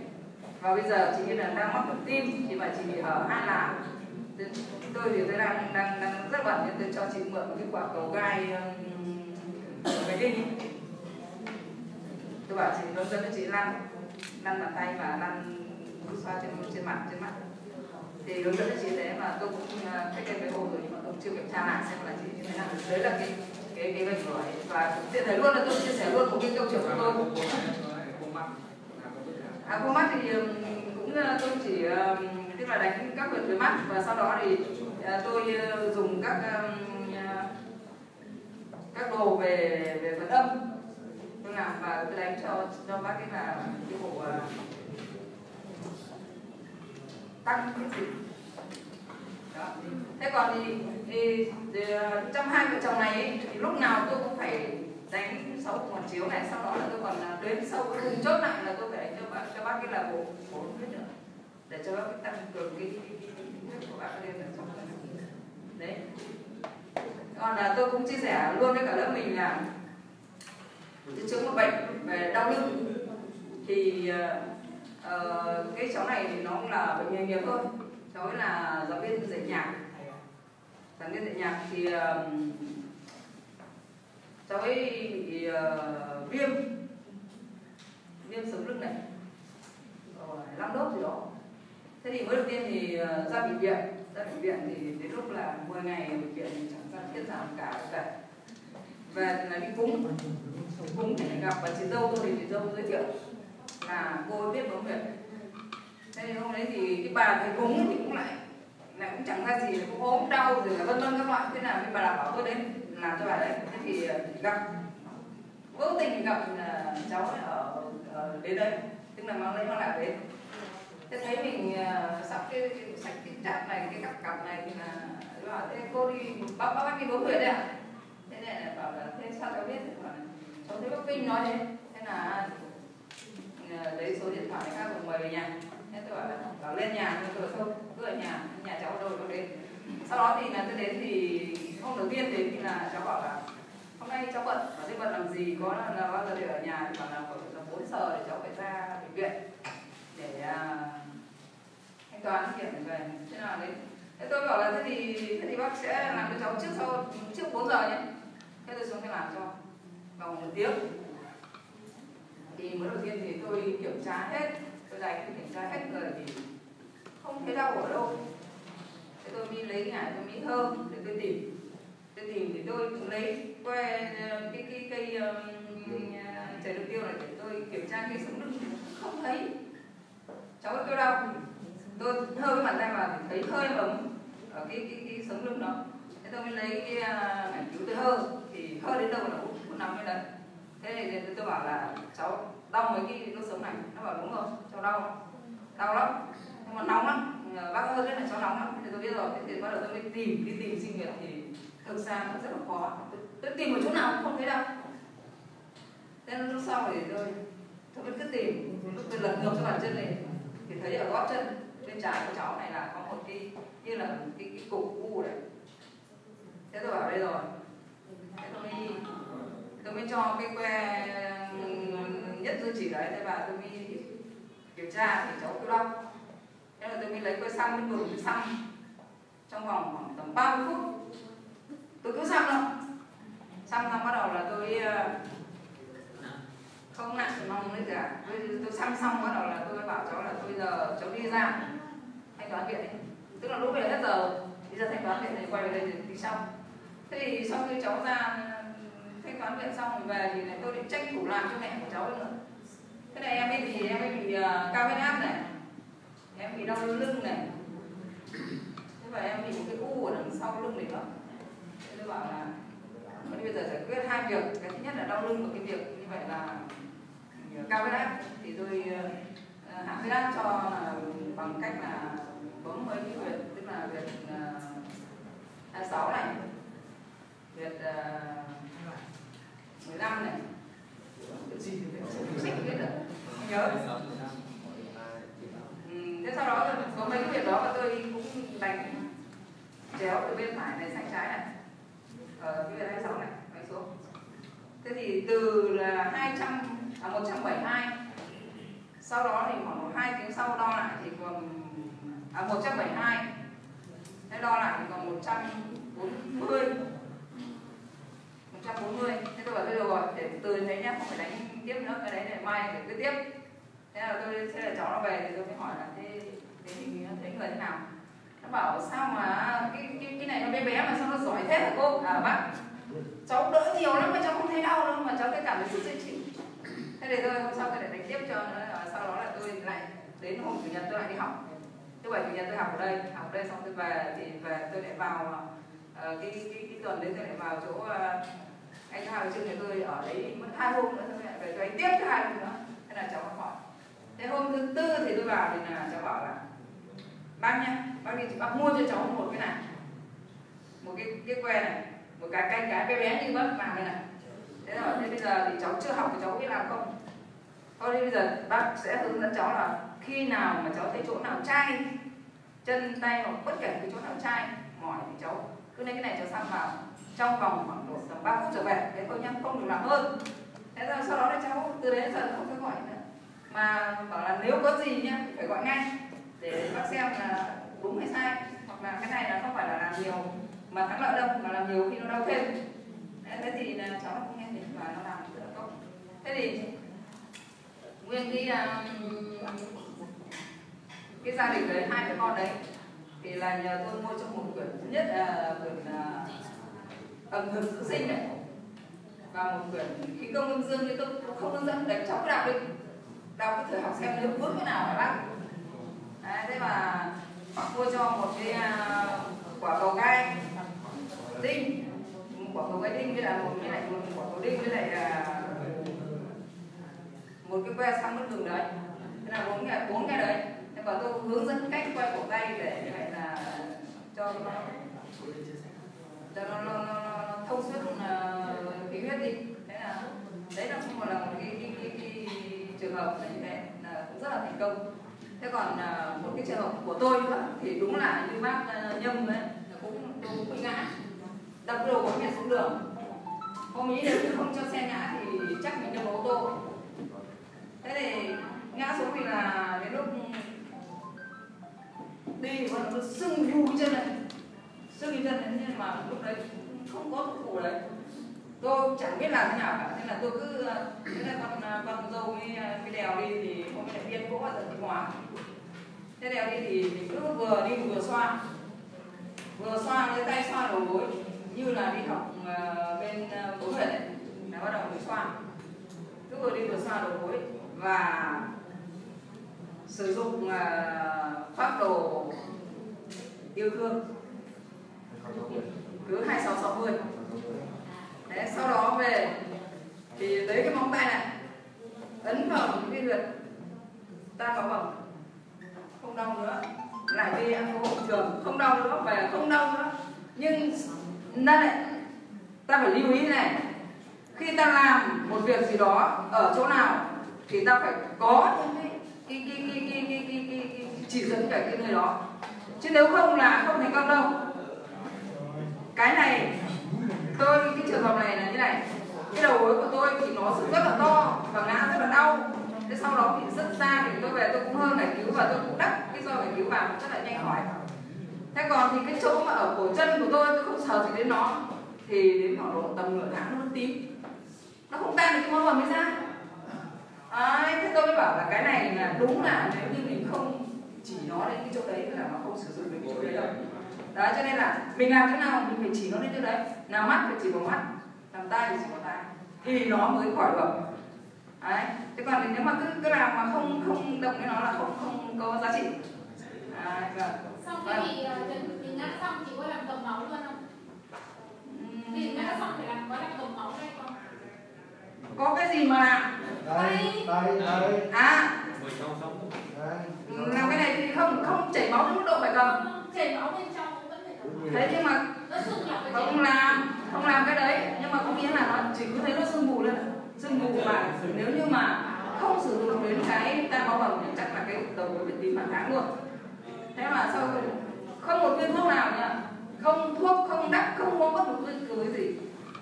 Và bây giờ chị là đang mắc bệnh tim, thì mà chị bị hở hát là tôi thì tôi đang đang đang rất bận, nên tôi cho chị mượn một cái quả cầu gai cái đinh. Tôi bảo chị hướng dẫn cho chị lăn, lăn bàn tay và lăn xoa trên trên mặt trên mắt. Thì hướng dẫn cho chị thế, mà tôi cũng cách đây mấy hôm rồi nhưng mà tôi chưa kiểm tra lại xem là chị như thế nào. Đấy là cái cái cái bệnh rồi, và tiện thể luôn là tôi chia sẻ luôn một cái câu chuyện của tôi. À, cô mắt thì cũng tôi chỉ tức là đánh các huyệt với mắt, và sau đó thì tôi dùng các các đồ về về vấn âm tôi làm, và tôi đánh cho cho bác ấy là cái bộ tăng cái gì đó. Thế còn thì, thì, thì trong hai vợ chồng này ấy, thì lúc nào tôi cũng phải đánh sâu còn chiếu này, sau đó là tôi còn đến sâu cùng chốt lại là tôi phải đánh cho bác cho bác cái là bộ bốn huyết nữa, để cho bác cái tăng cường cái huyết của bác lên trong cái đấy. Còn là tôi cũng chia sẻ luôn với cả lớp mình là chứng một bệnh về đau lưng thì Ờ, cái cháu này thì nó cũng là bệnh nghề nghiệp thôi. Cháu ấy là giáo viên dạy nhạc, giáo viên dạy nhạc thì uh, cháu ấy bị uh, viêm viêm sống lưng này rồi lăm đốt gì đó. Thế thì mới đầu tiên thì uh, ra bệnh viện, ra bệnh viện thì đến lúc là mười ngày bệnh viện thì chẳng ra thiết giảm cả vậy. Và là đi cúng cúng thì gặp bà chị dâu tôi, thì chị dâu giới thiệu là cô ấy biết bấm huyệt. Thế thì hôm đấy thì cái bà thầy cúng thì cũng lại lại cũng chẳng ra gì, là cũng ốm đau rồi là vân vân các loại. Thế nào thì bà là bảo tôi đến làm cho bà đấy. Thế thì gặp vô tình gặp cháu ấy ở, ở đến đây, tức là mang lấy mang lại đến. Thế thấy mình sắp cái, cái sạch cái chạp này, cái cặp cặp này thì là bảo thế cô đi bác bác đi bấm huyệt đấy ạ. À? Thế này là bảo là thế sao cháu biết? Bảo là cháu thấy bác Vinh nói thế. Thế là lấy số điện thoại các người mời nha. Nên tôi bảo là bảo lên nhà, tôi bảo thôi, cứ ở nhà, nhà cháu đâu tôi đến. Sau đó thì là tôi đến thì hôm đầu tiên đến thì là cháu bảo là hôm nay cháu bận, bảo thế bận làm gì, có là, là bao giờ để ở nhà, bảo là khoảng tầm bốn giờ thì cháu phải ra bệnh viện để thanh toán tiền về. Thế nào đấy. Thế tôi bảo là thế thì, thế thì bác sẽ làm cho cháu trước sau trước bốn giờ nhé. Thế tôi xuống cái làm cho vào một tiếng. Thì mới đầu tiên thì tôi kiểm tra hết, tôi dành kiểm tra hết người thì không thấy đau ở đâu. Thế tôi mới lấy cái tôi mới thơm để tôi tìm. Tôi tìm thì tôi cũng lấy que cái cái cây chảy nước tiêu này để tôi kiểm tra cái sống lưng không thấy. Cháu vẫn kêu đau. Tôi thơ cái bàn tay vào thì thấy hơi ấm ở cái cái cái sống lưng đó. Thế tôi mới lấy cái ảnh cứu tôi hơ thì hơ đến đâu là cũng nằm như đấy. Thế thì tôi bảo là cháu đau mấy cái nốt sống này, nó bảo đúng rồi, cháu đau, đau lắm, nhưng mà nóng lắm, bác ơi cái là cháu nóng lắm, thì tôi biết rồi. Thế thì bắt đầu tôi mới tìm, đi tìm sinh nguyện thì thực ra nó rất là khó, tôi, tôi tìm một chỗ nào cũng không thấy đâu. Thế nên lúc sau thì tôi, tôi cứ tìm, lúc tôi lật ngược cho bàn chân này, thì thấy ở gót chân bên trái của cháu này là có một cái như là cái cái cục u này. Thế tôi bảo đây rồi, thế tôi mới đi. Tôi mới cho cái que nhất tôi chỉ đấy, thế bà tôi mới kiểm tra thì cháu kêu đau. Thế là tôi mới lấy que xăng, tôi ngửi cái xăng trong vòng khoảng tầm ba mươi phút. Tôi cứ xăng đâu. Xăng xong bắt đầu là tôi không nặng mong nữa cả. Tôi, tôi xăng xong bắt đầu là tôi bảo cháu là tôi giờ cháu đi ra thanh toán viện. Tức là lúc về hết giờ, đi ra thanh toán viện này quay về đây thì xong. Thế thì sau khi cháu ra thanh toán viện xong rồi về thì này tôi định tranh thủ làm cho mẹ của cháu nữa. Thế này em ấy thì em ấy bị uh, cao huyết áp này, em bị đau lưng này, thế và em bị một cái u ở đằng sau lưng này nữa. Thế tôi bảo là bây giờ giải quyết hai việc, cái thứ nhất là đau lưng và cái việc như vậy là cao huyết áp thì tôi uh, hạ huyết áp cho là bằng cách là bấm mấy cái huyệt, tức là huyệt hai mươi sáu này, huyệt mười lăm này, xích biết được, không nhớ. Ừ, thế sau đó có mấy cái việc đó mà tôi cũng đánh chéo từ bên phải này sang trái này, ở cái việc hai mươi sáu này, đánh xuống. Thế thì từ là hai trăm, à một trăm bảy mươi hai, sau đó thì khoảng hai tiếng sau đo lại thì còn à một trăm bảy mươi hai, thế đo lại thì còn một trăm bốn mươi. một trăm bốn mươi. Thế tôi bảo tôi được rồi, để từ đấy nhá, không phải đánh tiếp nữa, cái đấy để mai để cứ tiếp. Thế là tôi thế là cháu nó về thì tôi mới hỏi là thế thế thì nó thấy người thế nào. Nó bảo sao mà cái cái, cái này nó bé bé mà sao nó giỏi thế hả cô? À bác, cháu đỡ nhiều lắm mà cháu không thấy đau đâu mà cháu thấy cảm thấy sức chịu. Thế để tôi hôm sau tôi lại đánh tiếp cho nó. Sau đó là tôi lại đến hôm chủ nhật tôi lại đi học. Thứ bảy chủ nhật tôi học ở đây, học ở đây xong tôi về thì về tôi lại vào cái cái, cái tuần đấy tôi lại vào chỗ anh Hà ở trên nhà tôi ở đấy mất hai hôm nữa thôi, về tôi anh tiếp cái hai hôm nữa. Thế là cháu hỏi. Thế hôm thứ tư thì tôi vào thì là cháu bảo là bác nhá, bác đi bác mua cho cháu một cái này, một cái cái que này, một cái canh cái bé bé như bác làm cái này. Thế rồi thế bây giờ thì cháu chưa học thì cháu biết làm không? Thôi thì bây giờ bác sẽ hướng dẫn cháu là khi nào mà cháu thấy chỗ nào chai chân tay hoặc bất kể cái chỗ nào chai mỏi thì cháu cứ lấy cái này cháu xăm vào trong vòng khoảng độ tầm ba phút trở về. Thế thôi nhá, không được làm hơn. Thế rồi sau đó là cháu từ đấy đến giờ không phải gọi nữa, mà bảo là nếu có gì nhá phải gọi ngay để bác xem là đúng hay sai, hoặc là cái này là không phải là làm nhiều mà thắng lợi đâu, mà làm nhiều khi nó đau thêm. Thế thì là cháu nó không nghe thì và nó làm rất là tốt. Thế thì nguyên cái cái gia đình đấy, hai cái con đấy thì là nhờ tôi mua cho một quyển, thứ nhất là quyển ẩm thực dưỡng sinh này và một quyển khí công âm dương. Thì tôi không hướng dẫn đấy, cháu cứ đọc đi, đọc cứ thử học xem nếu vướng cái nào hả bác. Đấy, thế mà mua cho một cái quả cầu gai đinh, một quả cầu gai đinh với lại một cái này, một quả cầu đinh với lại một cái que xăng bất thường đấy. Thế là bốn cái bốn cái đấy. Thế và tôi hướng dẫn cách quay cổ tay để như vậy là cho nó cho nó, nó, nó, nó thông suốt khí huyết đi. Thế là đấy là không còn là một cái, cái, cái, cái trường hợp như thế là cũng rất là thành công. Thế còn uh, một cái trường hợp của tôi nữa thì đúng là như bác uh, Nhâm ấy, là cũng tôi cũng bị ngã, đập đồ của mẹ xuống đường, không nghĩ được không cho xe ngã thì chắc mình đâm vào ô tô. Thế thì ngã xuống thì là đến lúc đi còn sưng vù chân này, sưng chân này, nhưng mà lúc đấy không có dụng cụ đấy, tôi chẳng biết làm thế nào cả, nên là tôi cứ thế là con con dâu mới mới đèo đi thì không biết là viên gỗ là giật hóa, thế đèo đi thì mình cứ vừa đi vừa xoa, vừa xoa lấy tay xoa đầu gối như là đi học bên bố huyện đấy, là bắt đầu mình xoa, cứ vừa đi vừa xoa đầu gối và sử dụng uh, pháp đồ yêu thương cứ hai sáu sáu mươi. Đấy, sau đó về thì lấy cái móng tay này ấn vào cái huyệt ta có bầm, không đau nữa, lại đi ăn uống trường không đau nữa, về không đau nữa. Nhưng đây ta phải lưu ý này, khi ta làm một việc gì đó ở chỗ nào thì ta phải có những cái cái cái cái cái cái, cái, cái chỉ dẫn về cái nơi đó, chứ nếu không là không thành công đâu. Cái này tôi cái trường hợp này là như này, cái đầu gối của tôi thì nó rất là to và ngã rất là đau, thế sau đó thì rất xa thì tôi về tôi cũng hơi giải cứu và tôi cũng đắp cái do giải cứu vào rất là nhanh hỏi. Thế còn thì cái chỗ mà ở cổ chân của tôi tôi không sờ gì đến nó, thì đến khoảng độ tầm nửa tháng nó vẫn tím, nó không tan được cái món hầm mới ra. À, thế tôi mới bảo là cái này là đúng là nếu như mình không chỉ nó đến cái chỗ đấy là nó không sử dụng được cái chỗ đấy đâu. Đấy, cho nên là mình làm thế nào mình phải chỉ nó đến chỗ đấy, làm mắt phải chỉ vào mắt, làm tai phải chỉ vào tai thì nó mới khỏi được. Đấy, thế còn nếu mà cứ, cứ làm mà không không động đến nó là không không có giá trị. À, xong cái gì mình ngã xong thì có làm cầm máu luôn không? Thì ngã xong phải làm có làm cầm máu hay không? Có cái gì mà làm? Đây, đây, đây. À, làm cái này thì không không chảy máu đến mức độ phải cầm. Chảy máu bên trong cũng vẫn phải cầm. Thế nhưng mà không làm, không làm cái đấy, nhưng mà có nghĩa là nó chỉ có thấy nó sưng mù lên, sưng mù mà nếu như mà không sử dụng đến cái tan máu bầm thì chắc là cái đầu gối bị tím phản kháng luôn. Thế mà sao không một viên thuốc nào nhỉ? Không thuốc, không đắp, không uống bất cứ cái gì.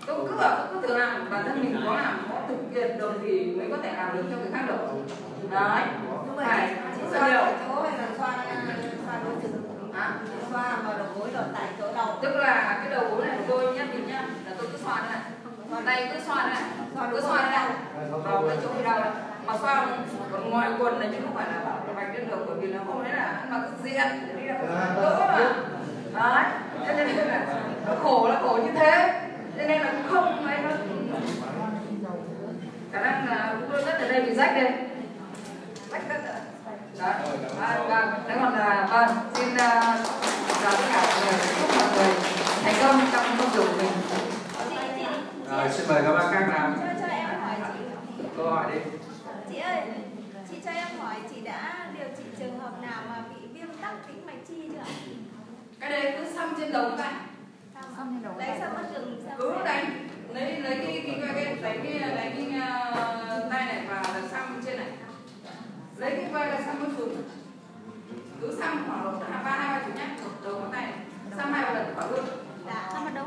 Tôi cứ bảo tôi cứ tự làm, bản thân mình có làm có thực hiện được thì mới có thể làm được cho người khác được. Đấy, phải xoa đầu chỗ hay là xoa xoa đối tượng á, xoa vào đầu gối rồi tại chỗ đầu, tức là cái đầu gối này của tôi nhá, mình nhá, là tôi cứ xoa này, còn đây cứ xoa này, xoa cứ xoa này, vào cái chỗ đầu mà xoa còn ngoài quần này chứ không phải là bảo vạch lên được, bởi vì nó không đấy là mặc diện đi đâu cỡ mà, đấy, cho nên là nó khổ là khổ như thế. Thế nên là cũng không ấy nó khả năng là cũng rất ở đây bị rách đây, rách rất là đấy. À, và còn là vâng, xin chào tất cả mọi người, chúc mọi người thành công trong công việc của mình. Rồi, xin mời các bác khác nào. Cho, cho em hỏi chị. Cô hỏi đi. Chị ơi, chị cho em hỏi chị đã điều trị trường hợp nào mà bị viêm tắc tĩnh mạch chi chưa? Cái đây cứ xăm trên đầu các bạn. Lấy sao mất đường sao? Cứ đánh, lấy lấy cái cái cái cái cái cái cái tay này và xăm trên này, lấy cái que là xăm mất đường, cứ xăm khoảng độ ba hai ba chục nhát đầu ngón tay này, xăm hai ba lần khoảng luôn. Dạ, xăm ở đâu?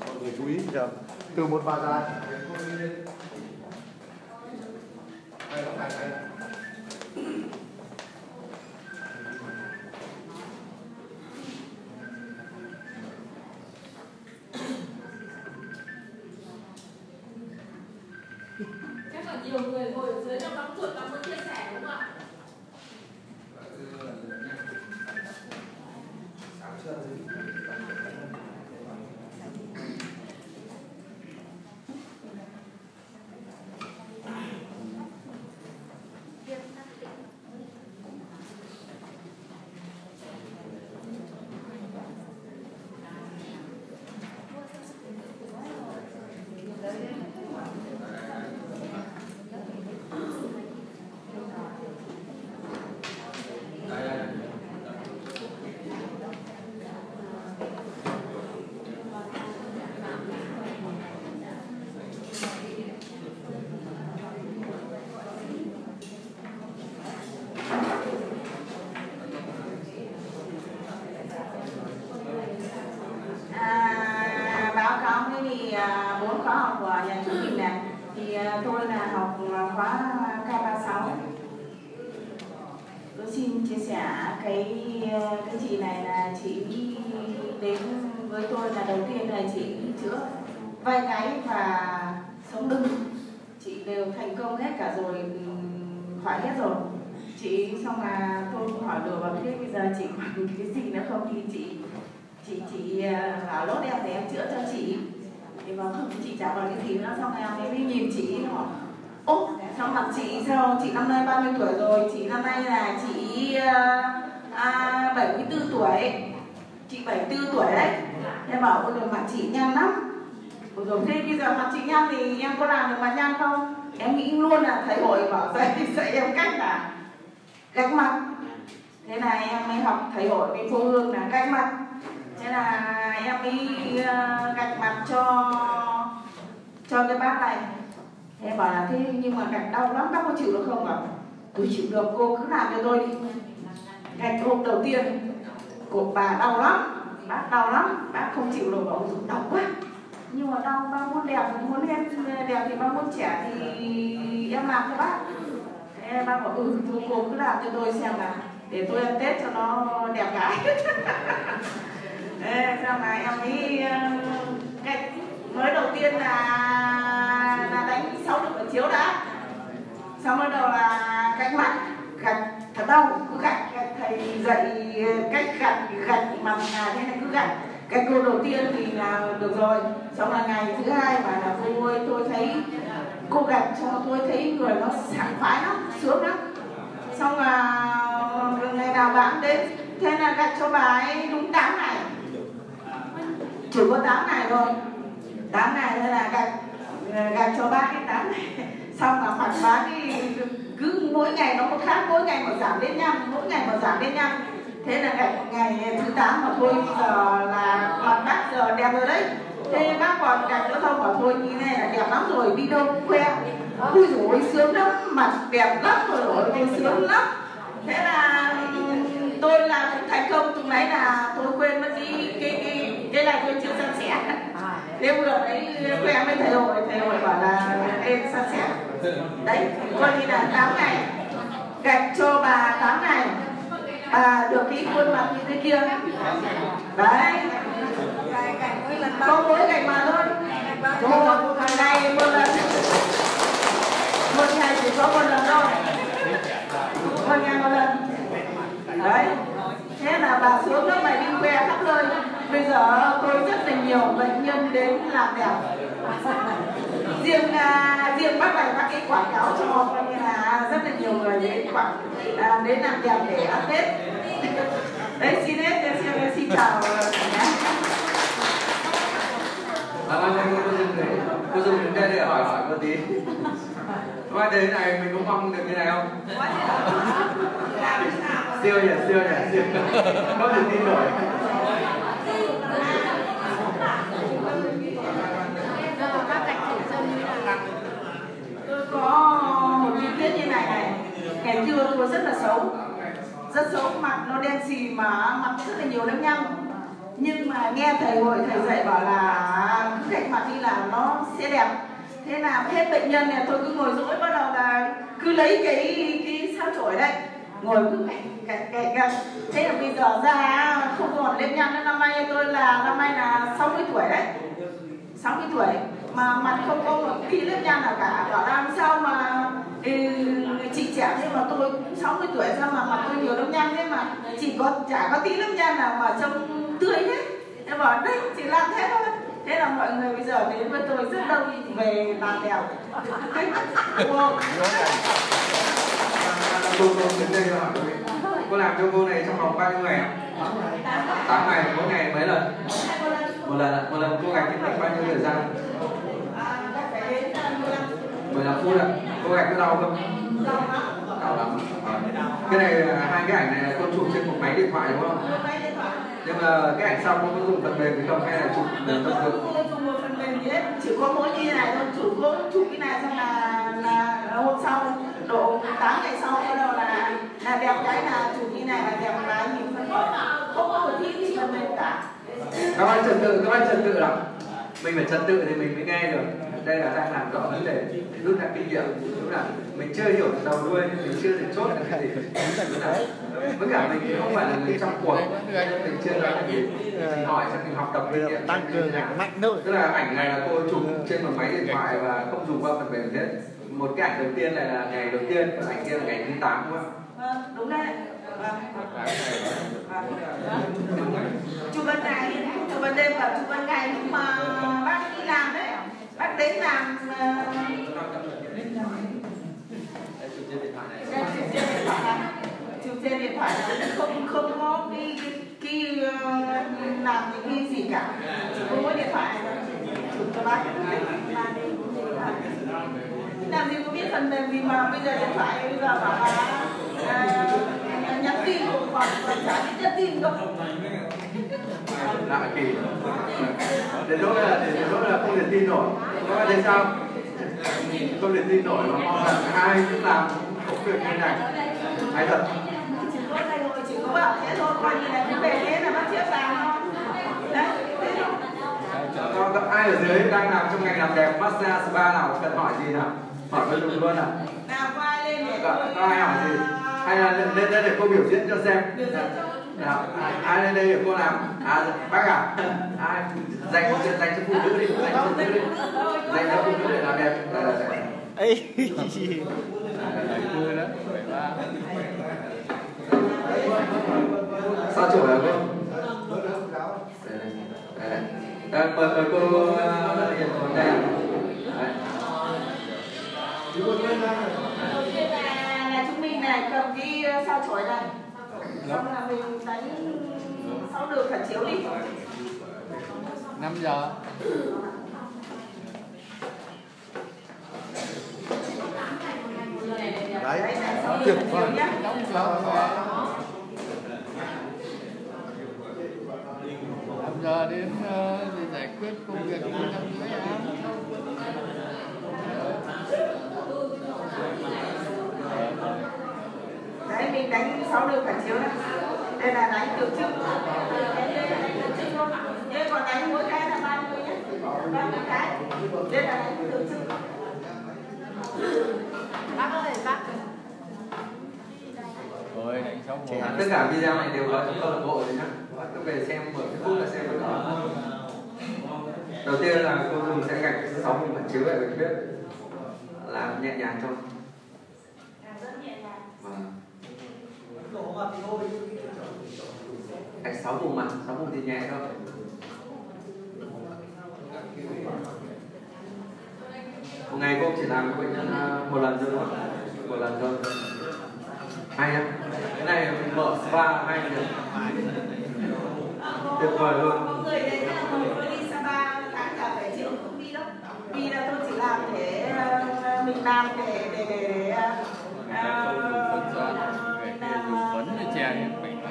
Mọi người chú ý giờ từ một bài ra. Đây là bài này. Nhiều người ngồi ở dưới trong nóng ruột và muốn chia sẻ đúng không ạ? tôi là học khóa K ba sáu. Tôi xin chia sẻ cái cái chị này là chị đến với tôi là đầu tiên là chị chữa vai gáy và sống lưng, chị đều thành công hết cả rồi, khỏi hết rồi. Chị xong là tôi hỏi đùa vào thế bây giờ chị còn cái gì nữa không thì chị chị chị vào lốt em để em chữa cho chị. Thì vào không chị trả vào cái gì nữa, xong em mới đi nhìn chị nó ốp xong mặt chị sao chị năm nay ba mươi tuổi rồi, chị năm nay là chị à, bảy mươi tư tuổi, chị bảy mươi tư tuổi đấy. Em bảo ôi rồi mặt chị nhăn lắm. Ủa rồi thế bây giờ mặt chị nhăn thì em có làm được mặt nhăn không? Em nghĩ luôn là thầy hội bảo dạy dạy em cách là cách mặt. Thế là em mới học thầy hội bên Cô Hương là cách mặt. Thế là em mới gạch mặt cho cho cái bác này. Thế bảo là thế nhưng mà gạch đau lắm, bác có chịu được không ạ? À? Tôi chịu được, cô cứ làm cho tôi đi. Gạch hôm đầu tiên của bà đau lắm, bác đau lắm, bác không chịu được, bảo đau quá. Nhưng mà đau bác muốn đẹp, muốn em đẹp thì bác muốn trẻ thì em làm cho bác. Thế bác bảo ừ, cô cứ làm cho tôi xem là để tôi ăn Tết cho nó đẹp gái. Thế sau này em mới gạch mới đầu tiên là là đánh sáu được ở chiếu đã, xong bắt đầu là gạch mặt, gạch thật đau, cứ gạch, gạch thầy dạy cách gạch, gạch mặt là thế này cứ gạch. Cái cô đầu tiên thì là được rồi, xong là ngày thứ hai mà là cô ơi tôi thấy cô gạch xong tôi thấy người nó sảng khoái lắm, sướng lắm. Xong là ngày nào bà cũng đến, thế là gạch cho bà ấy đúng tám ngày, chỉ có tám ngày thôi, tám ngày thế là gạch gạch cho ba cái tám ngày. Xong là khoảng bá thì cứ mỗi ngày nó một khác, mỗi ngày mà giảm đến năm, mỗi ngày mà giảm đến năm. Thế là ngày, ngày thứ tám mà thôi bây giờ là còn bác giờ đẹp rồi đấy. Thế bác còn gạch nữa không? Bảo thôi như này là đẹp lắm rồi, đi đâu cũng khoe. Ui dồi ôi sướng lắm, mặt đẹp lắm rồi, ôi sướng lắm. Thế là tôi là cũng thành công, tụi nãy là tôi quên mất đi cái cái cái này tôi chưa san sẻ. Thế vừa đấy khoe với thầy hội, thầy hội bảo là em san sẻ. Đấy, coi như là tám ngày, gạch cho bà tám ngày. À, được cái khuôn mặt như thế kia đấy, có mỗi gạch mà thôi, một ngày một lần, một ngày chỉ có một lần thôi, một ngày một lần đấy. Thế là bà xuống lớp này đi khoe khắp nơi. Bây giờ tôi rất là nhiều bệnh nhân đến làm đẹp. Riêng uh, riêng bác này bác ấy quảng cáo cho nên là rất là nhiều người đến quảng uh, đến làm đẹp để ăn Tết. Đấy, xin hết, em xin, em xin chào. Cảm ơn anh cô Dung đấy. Cô Dung đến đây để hỏi hỏi một tí. Nói đến này mình có mong được như này không? Siêu nhỉ, siêu nhỉ, siêu. Có thể tin nổi. Có một chi tiết như này này, ngày trưa tôi rất là xấu, rất xấu, mặt nó đen xì mà mặt rất là nhiều nếp nhăn. Nhưng mà nghe thầy hội thầy dạy bảo là cứ gạch mặt đi là nó sẽ đẹp. Thế là hết bệnh nhân này tôi cứ ngồi dỗi bắt đầu là cứ lấy cái cái sao chổi đây ngồi cứ gạch gạch gạch. Thế là bây giờ ra không còn nếp nhăn nữa. Năm nay tôi là năm nay là sáu mươi tuổi đấy, sáu mươi tuổi mà mặt không có một tí lớp nhăn nào cả. Bảo làm sao mà ừ, chị trẻ thế mà tôi cũng sáu mươi tuổi sao mà mặt tôi nhiều lớp nhăn thế mà chỉ có chả có tí lớp nhăn nào mà trông tươi hết. Em bảo đấy chị làm thế thôi. Thế là mọi người bây giờ đến với tôi rất đông về làm đẹp. Cô đến đây rồi, cô làm cho cô này trong vòng bao nhiêu ngày? Tám ngày, mỗi ngày mấy lần? Một lần, một lần cô gạch như bao nhiêu thời gian? mười lăm phút ạ. Cô gạch có đau không? Đau lắm. Cái này, hai cái ảnh này là con chụp trên một máy điện thoại đúng không? Nhưng mà cái ảnh sau con có dùng phần mềm thì không hay là chụp được? Không dùng một phần mềm gì hết, chỉ có mỗi như này thôi, chụp có chụp cái này xong là, là hôm sau, độ tám ngày sau bắt đầu là là đẹp cái là chụp như này là đẹp cái nhìn phân khỏi, không có một tí phần mềm cả. Các bạn trật tự, các bạn trật tự lắm. Mình phải trật tự thì mình mới nghe được. đây là đang làm rõ vấn đề rút ra kinh nghiệm, đúng là mình chưa hiểu đầu đuôi, mình chưa được chốt là cái gì, đúng là với cả mình không phải là người trong cuộc, mình chưa nói gì, mình hỏi cho mình học tập kinh nghiệm, tăng cường ảnh mạnh nữa. Tức là ảnh này là cô chụp trên một máy điện thoại và không dùng qua phần mềm hết. Một cái ảnh đầu tiên này là ngày đầu tiên, và ảnh kia là ngày thứ tám đúng không? Vâng, đúng đấy. Chụp ban ngày, chụp ban đêm và chụp ban ngày lúc mà bác đi làm đấy, bác đến làm. Chụp trên điện thoại này. Chụp trên điện thoại này không không có cái cái làm những cái gì cả, chỉ không có điện thoại chụp cho bác. Làm gì có biết phần mềm gì mà bây giờ điện thoại bây giờ bảo là à, nhắn tin cũng còn còn chả biết nhắn tin đâu. Lạ kỳ. Đến lúc là đến lúc là không được tin nổi. Các bạn thấy sao? Không được tin nổi mà họ làm ai cũng làm cũng được như này. Hay thật. Chỉ có đây rồi, chỉ có bảo thế thôi. Coi như là cứ về thế là bác chia sàng không? Đấy. Còn gặp ai ở dưới đang làm trong ngành làm đẹp, massage, spa nào cần hỏi gì nào? Hỏi với luôn luôn nào. Nào có ai lên để tôi... Có ai hỏi gì? Hay là lên đây để cô biểu diễn cho xem. Biểu diễn cho... Ai lên đây để cô làm? À, bác à? Ai? Dành cho phụ nữ đi. Dành cho phụ nữ đi. Dành cho phụ nữ để làm đẹp. Đây, đây, đây. Ê! Sao chỗ nào cô? Mời cô Hiền ngồi đây. Đầu tiên là chúng mình này cầm cái sao chổi này, xong là mình đánh sáu đường phản chiếu đi. năm giờ. Đấy, tuyệt vời. Giờ đến uh, giải quyết công việc của năm mấy án. Đấy, mình đánh sáu đường phản chiếu này. Đây là đánh từ trước. Đây là đánh từ trước thôi. Đây còn đánh mỗi cái là ba mươi nhé. ba mươi cái. Đây là đánh từ trước. Bác có thể bác. Rồi, đánh xong rồi. Tất cả video này đều có trong câu lạc bộ rồi nhé. Tôi về xem mười phút là xem được đó. Đầu tiên là cô Hùng sẽ gạch sáu hình phản chiếu để mình biết. Làm nhẹ nhàng thôi. Làm rất nhẹ nhàng. Vâng. Gạch sáu vùng mặt, sáu vùng thì nhẹ thôi. Một ngày cô chỉ làm bệnh nhân một lần thôi. Một lần thôi. Hay lắm. Cái này mình mở spa hay nhỉ? Tuyệt vời luôn. Có người đến là tôi đi Sapa tháng cả bảy triệu không đi đâu. Vì là tôi chỉ làm để uh, mình làm để để để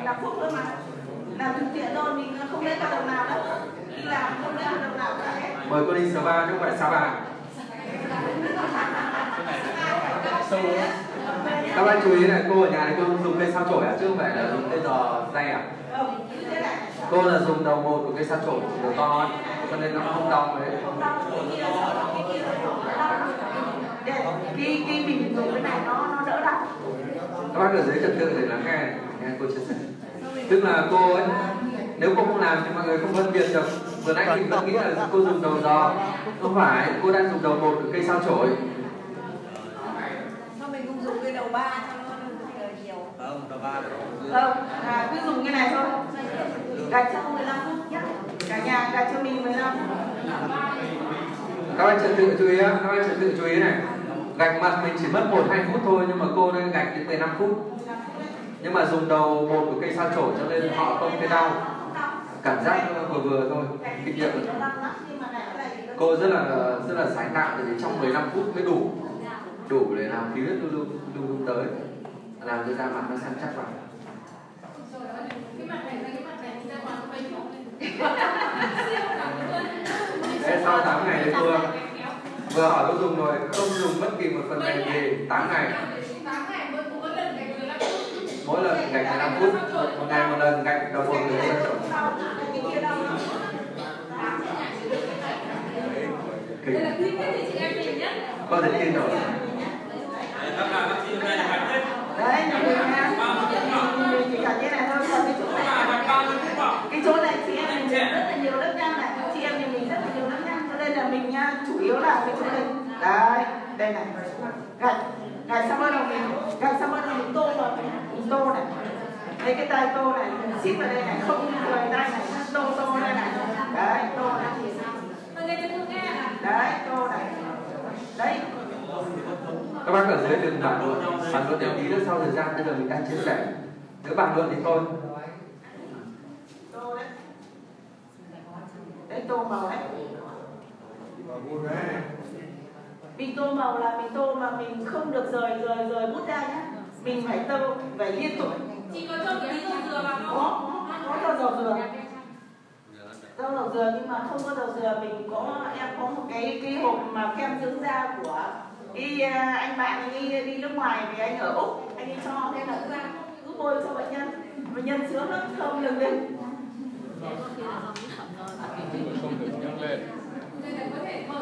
làm phúc thôi mà, làm thực tiện thôi, mình không lấy hoạt động nào đâu, đi làm không lấy hoạt động nào cả hết. Mời cô đi Sapa chứ không phải Sapa. Các bạn chú ý này, cô ở nhà này cô không dùng cây sao chổi à, chứ không phải là dùng cây giò dây à? Cô là dùng đầu một của cây sao chổi của con, cho nên nó không đong đấy. Khi khi mình dùng cái này nó nó đỡ đau. Các bác ở dưới trật tự để lắng nghe, nghe cô chia sẻ. Tức là cô ấy, nếu cô không làm thì mọi người không phân biệt được. Vừa nãy mình vẫn nghĩ là cô dùng đầu giò, không phải, cô đang dùng đầu một của cây sao chổi. Đầu ba nhiều. Không, đầu ba không, à, cứ dùng cái này thôi. Gạch cho mười lăm phút nhé. Cả nhà gạch cho mình mười lăm. Các bạn trật tự chú ý, các bạn trật tự chú ý này. Gạch mặt mình chỉ mất một đến hai phút thôi, nhưng mà cô nên gạch đến mười lăm phút. Nhưng mà dùng đầu một của cây sao chổi cho nên họ không thấy đau. Cảm giác vừa vừa thôi, kinh nghiệm. Cô rất là rất là sáng tạo tại vì trong mười lăm phút mới đủ. Đủ để làm khí huyết lưu lưu lưu lưu tới, làm cho da mặt nó săn chắc vào. Sau tám ngày đấy vừa vừa hỏi tôi dùng rồi, không dùng bất kỳ một phần mềm gì. Tám ngày mỗi lần gạch mười lăm phút, một ngày một lần gạch đầu một người. Đây là phim thì chị em nhìn nhé. Có thể tin rồi. Đấy, nhìn nha. Chỉ cần như này thôi, còn cái chỗ này. Cái chỗ này chị em mình rất là nhiều lớp nhang này. Chị em nhìn mình rất là nhiều lớp nhang. Cho nên là mình nha, chủ yếu là cái chỗ này. Đấy, đây này. Gạch, gạch xong bắt đầu mình, gạch xong bắt đầu mình tô rồi. Mình tô này. Đây cái tay tô này, xít vào đây này, không người tay này, tô tô đây này. Đấy, tô này. Đấy, tô này. Đấy. Các bác ở dưới đừng bàn luận, bàn luận đều ý rất sau thời gian, bây giờ mình đang chia sẻ. Nếu bàn luận thì thôi. Tô đấy. Đấy, tô màu đấy. Mình tô màu là mình tô mà mình không được rời rời rời bút ra nhá. Mình phải tô, phải liên tục. Chị có cho tí dầu dừa vào không? Có, có cho dầu dừa. Dâu dầu dừa nhưng mà không có dầu dừa mình có em có một cái cái hộp mà kem dưỡng da của đi anh bạn anh đi đi nước ngoài vì anh ở Úc anh đi cho thế là ra cứ bôi cho bệnh nhân bệnh nhân sướng lắm thơm được lên. Không được nhắc lên. Đây là có thể mở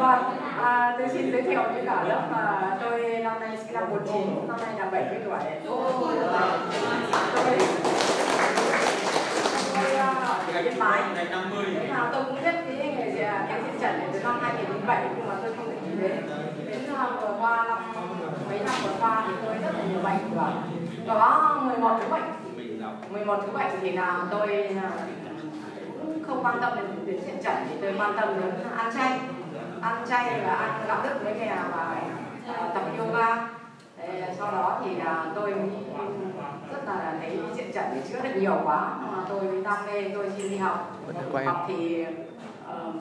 Vâng, tôi xin giới thiệu với cả lớp mà tôi năm nay sinh năm một chín, năm nay là bảy mươi tuổi. Tôi ở Yên Bái. Thế nào tôi cũng biết cái nghề Diện Chẩn từ năm hai nghìn không trăm lẻ bảy nhưng mà tôi không thể nghĩ đến. Vừa qua năm mấy năm vừa qua thì tôi rất là nhiều bệnh rồi. Có mười một thứ bệnh. mười một thứ bệnh thì là tôi cũng không quan tâm đến Diện Chẩn thì tôi quan tâm đến ăn chay. Ăn chay là ăn đạo đức với nghề và tập yoga. Sau đó thì tôi rất là thấy Diện Chẩn thì chữa được nhiều quá mà tôi đam mê tôi xin đi học. Học thì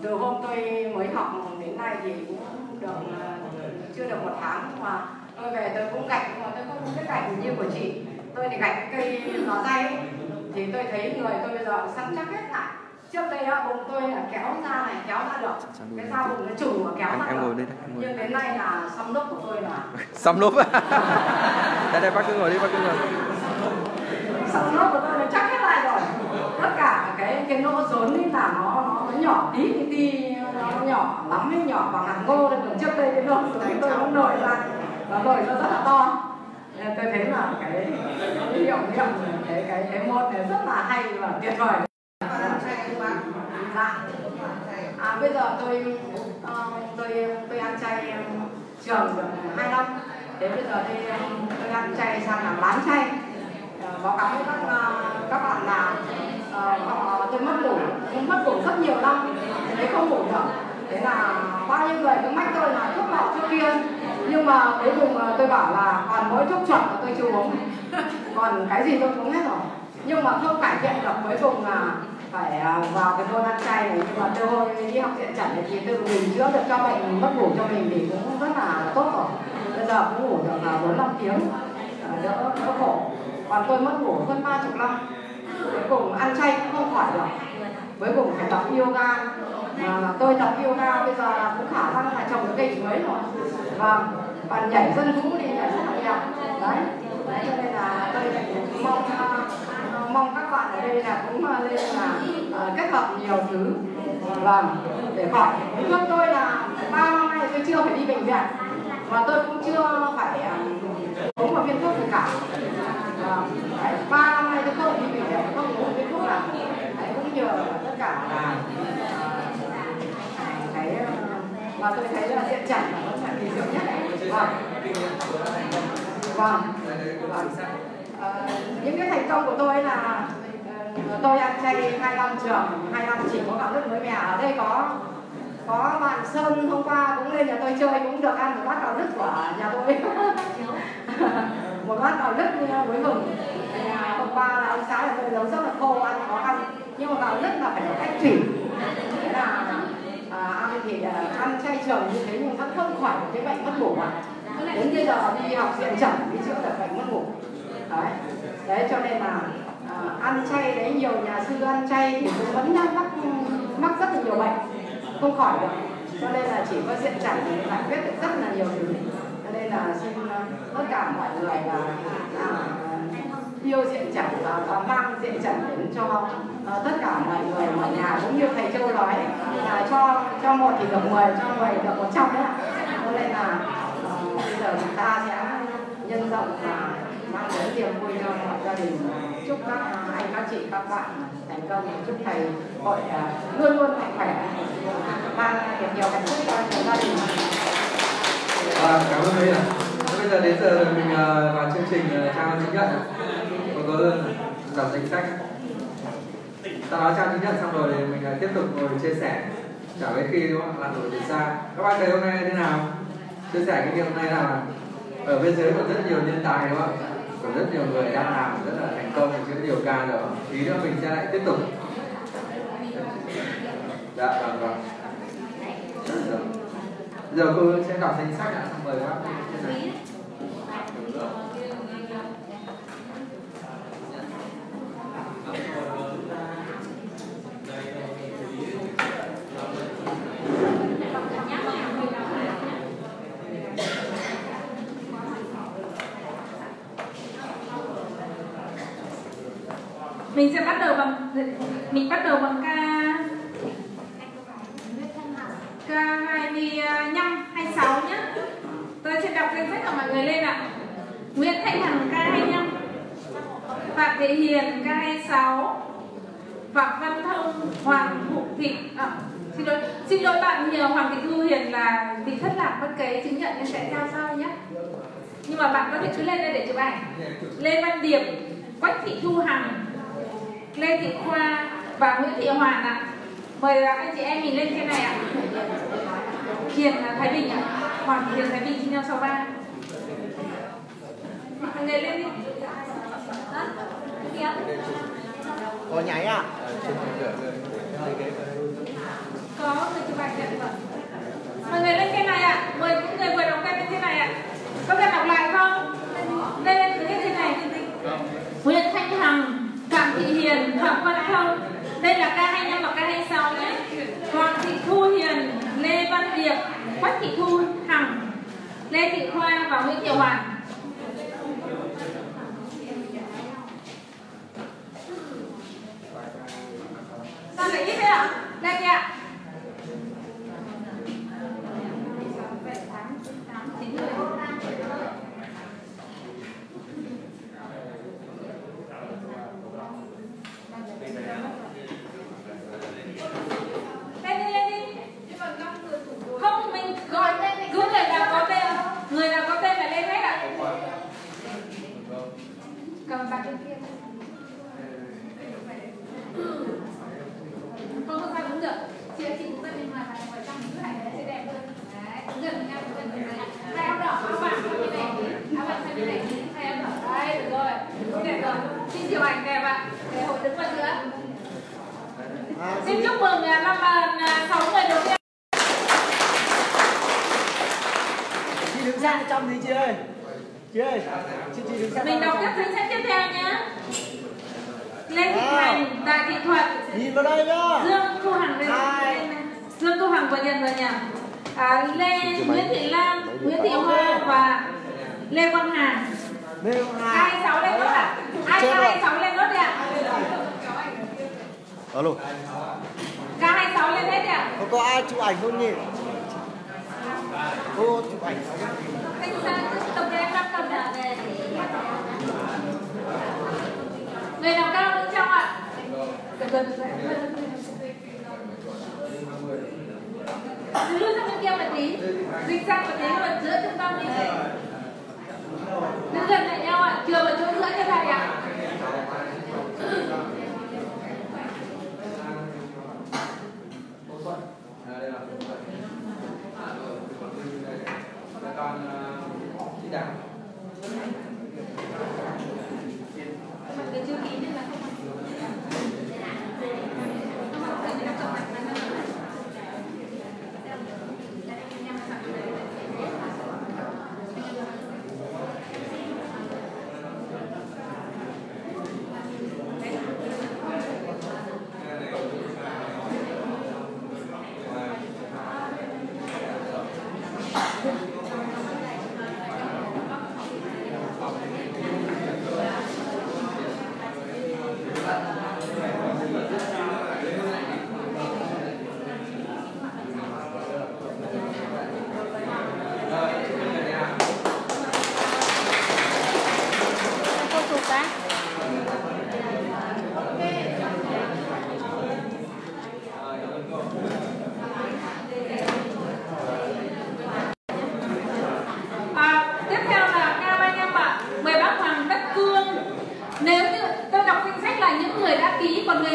từ hôm tôi mới học đến nay thì cũng được chưa được một tháng nhưng mà tôi về tôi cũng gạch nhưng mà tôi không biết gạch như của chị. Tôi thì gạch cây nó dây ấy, thì tôi thấy người tôi bây giờ săn chắc hết lại. Trước đây á, bụng tôi là kéo ra này kéo ra được cái da bụng nó trùng kéo ra được nhưng đến nay là xăm lốp của tôi là xăm lốp đây đây bác cứ ngồi đi bác cứ ngồi xăm lốp của tôi nó chắc hết lại rồi tất cả cái cái nỗ rốn ấy là nó nó nó nhỏ tí tí, tí nó nhỏ lắm ấy nhỏ bằng hạt ngô đây còn trước đây cái nồi của tôi cũng nổi ra và nổi nó rất là to nên tôi thấy là cái hiệu nghiệm cái cái cái môn này rất là hay và tuyệt vời. À, bây giờ tôi tôi tôi ăn chay trường được hai năm đến bây giờ tôi tôi ăn chay sang làm bán chay báo cáo với các các bạn là họ tôi mất ngủ mất ngủ rất nhiều năm đấy không ngủ được thế là bao nhiêu người cứ mách tôi là thuốc nọ thuốc kia nhưng mà cuối cùng tôi bảo là còn mỗi thuốc chuẩn là tôi chưa uống còn cái gì tôi uống hết rồi nhưng mà không cải thiện được cuối cùng là phải vào cái môn ăn chay này nhưng mà từ hôm đi học Diện Chẩn thì tự mình chữa được cho bệnh mất ngủ cho mình thì cũng rất là tốt rồi bây giờ cũng ngủ được là bốn năm tiếng đỡ đỡ khổ còn tôi mất ngủ hơn ba chục năm cuối cùng ăn chay cũng không khỏi được cuối cùng phải tập yoga mà tôi tập yoga bây giờ cũng khả năng là trồng cái cây mới rồi và còn nhảy dân vũ thì nhảy rất là đẹp đấy cho nên là tôi cũng mong mong các bạn ở đây là cũng lên là uh, kết hợp nhiều thứ vâng để khỏi trước tôi là ba năm nay tôi chưa phải đi bệnh viện và tôi cũng chưa phải uh, uống một viên thuốc gì cả ba uh, năm nay tôi không đi bệnh viện không uống viên thuốc nào đấy cũng nhờ tất cả là uh, cái uh, và tôi thấy là Diện Chẩn là nó sẽ kỳ diệu nhất vâng vâng, vâng. Uh, những cái thành công của tôi là uh, tôi ăn chay hai năm trường hai năm chỉ có gạo lứt mới mẻ ở đây có có bạn Sơn hôm qua cũng lên nhà tôi chơi cũng được ăn một bát gạo lứt của nhà tôi một bát gạo lứt với Hùng uh, hôm qua là ông xã nhà tôi nấu rất là khô ăn khó ăn nhưng mà gạo lứt là phải được cách thủy thế là uh, ăn thì uh, ăn chay trường như thế nhưng vẫn không khỏi cái bệnh mất ngủ mà đến bây giờ đi học Diện Chẩn mới chữa được bệnh mất ngủ. đấy. Đấy cho nên là à, ăn chay đấy, nhiều nhà sư ăn chay thì cũng vẫn mắc mắc rất là nhiều bệnh, không khỏi được. Cho nên là chỉ có diện chẩn để giải quyết được rất là nhiều thứ. Cho nên là xin tất cả mọi người là, là yêu diện chẩn và, và mang diện chẩn đến cho uh, tất cả mọi người mọi nhà, cũng như thầy Châu nói là cho cho một thì được mười, cho mười được một trăm đấy ạ. Cho nên là uh, bây giờ chúng ta sẽ nhân rộng và mang đến niềm vui cho mọi gia đình. Chúc các uh, anh các chị các bạn thành công, chúc thầy hội uh, luôn luôn mạnh khỏe, mang được nhiều hạnh phúc cho gia đình. À, cảm ơn thầy. Bây giờ đến giờ mình uh, vào chương trình uh, trao chứng nhận. Có đọc danh sách. Sau đó trao chứng nhận xong rồi thì mình lại tiếp tục ngồi chia sẻ. Chả mấy khi đúng không? Là nổi từ xa. Các bạn thấy hôm nay thế nào? Chia sẻ cái việc hôm nay là ở bên dưới còn rất nhiều nhân tài đúng không? Còn rất nhiều người đang làm rất là thành công, còn rất nhiều ca rồi. Tí nữa mình sẽ lại tiếp tục. Dạ, vâng, vâng. Giờ cô sẽ đọc danh sách đã, xong rồi các bạn chia sẻ. Mình sẽ bắt đầu bằng mình bắt đầu bằng ca ca hai mươi lăm hai mươi sáu nhé. Tôi sẽ đọc danh sách của mọi người lên ạ. Nguyễn Thanh Hằng ca hai mươi lăm, Phạm Thị Hiền ca hai mươi sáu, Phạm Văn Thông, Hoàng Thị à, xin lỗi xin lỗi bạn nhiều. Hoàng Thị Thu Hiền là bị thất lạc bất cái chứng nhận nên sẽ giao sau nhé. Nhưng mà bạn có thể cứ lên đây để chụp ảnh. Lê Văn Điệp, Quách Thị Thu Hằng, Lê Thị Khoa và Nguyễn Thị Hoàn ạ. Mời anh chị em mình lên trên này ạ. Hiền Thái Bình ạ. Hoàng Hiền Thái Bình chín năm sáu ba. Mọi người lên đi. Có nháy ạ. Có người chụp ảnh nhận vâng. Mọi người lên trên này ạ. Mời những người vừa đọc tên lên trên này ạ. Có cần đọc lại không? Đây lên cứ thế này. Nguyễn Thanh Hằng, Phạm Thị Hiền, Phạm Văn Thông. Đây là ca hai mươi lăm và ca hai mươi sáu nhé. Hoàng Thị Thu Hiền, Lê Văn Điệp, Quách Thị Thu Hằng, Lê Thị Khoa và Nguyễn Thị Hoàn. Sao lại ít thế ạ? Đây kìa ạ.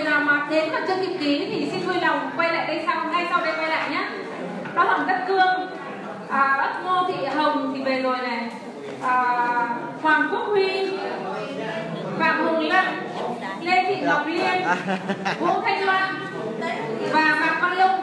người nào mà đến mà chưa kịp ký thì xin vui lòng quay lại đây sau, ngay sau đây quay lại nhé. Bác Hồng Cát Cương, à, bác Ngô Thị Hồng thì về rồi này, à, Hoàng Quốc Huy, Phạm Hùng Lăng, Lê Thị Ngọc Liên, Vũ Thanh Loan và Phạm Văn Lung.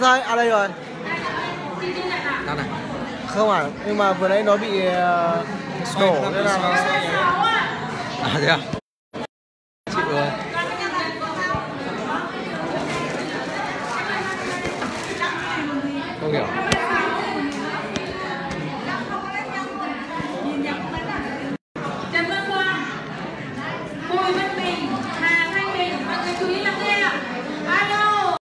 Thôi, à đây rồi. Không à, nhưng mà vừa nãy nó bị uh, đổ nên là nó à, thế à? Chịu rồi. Không hiểu.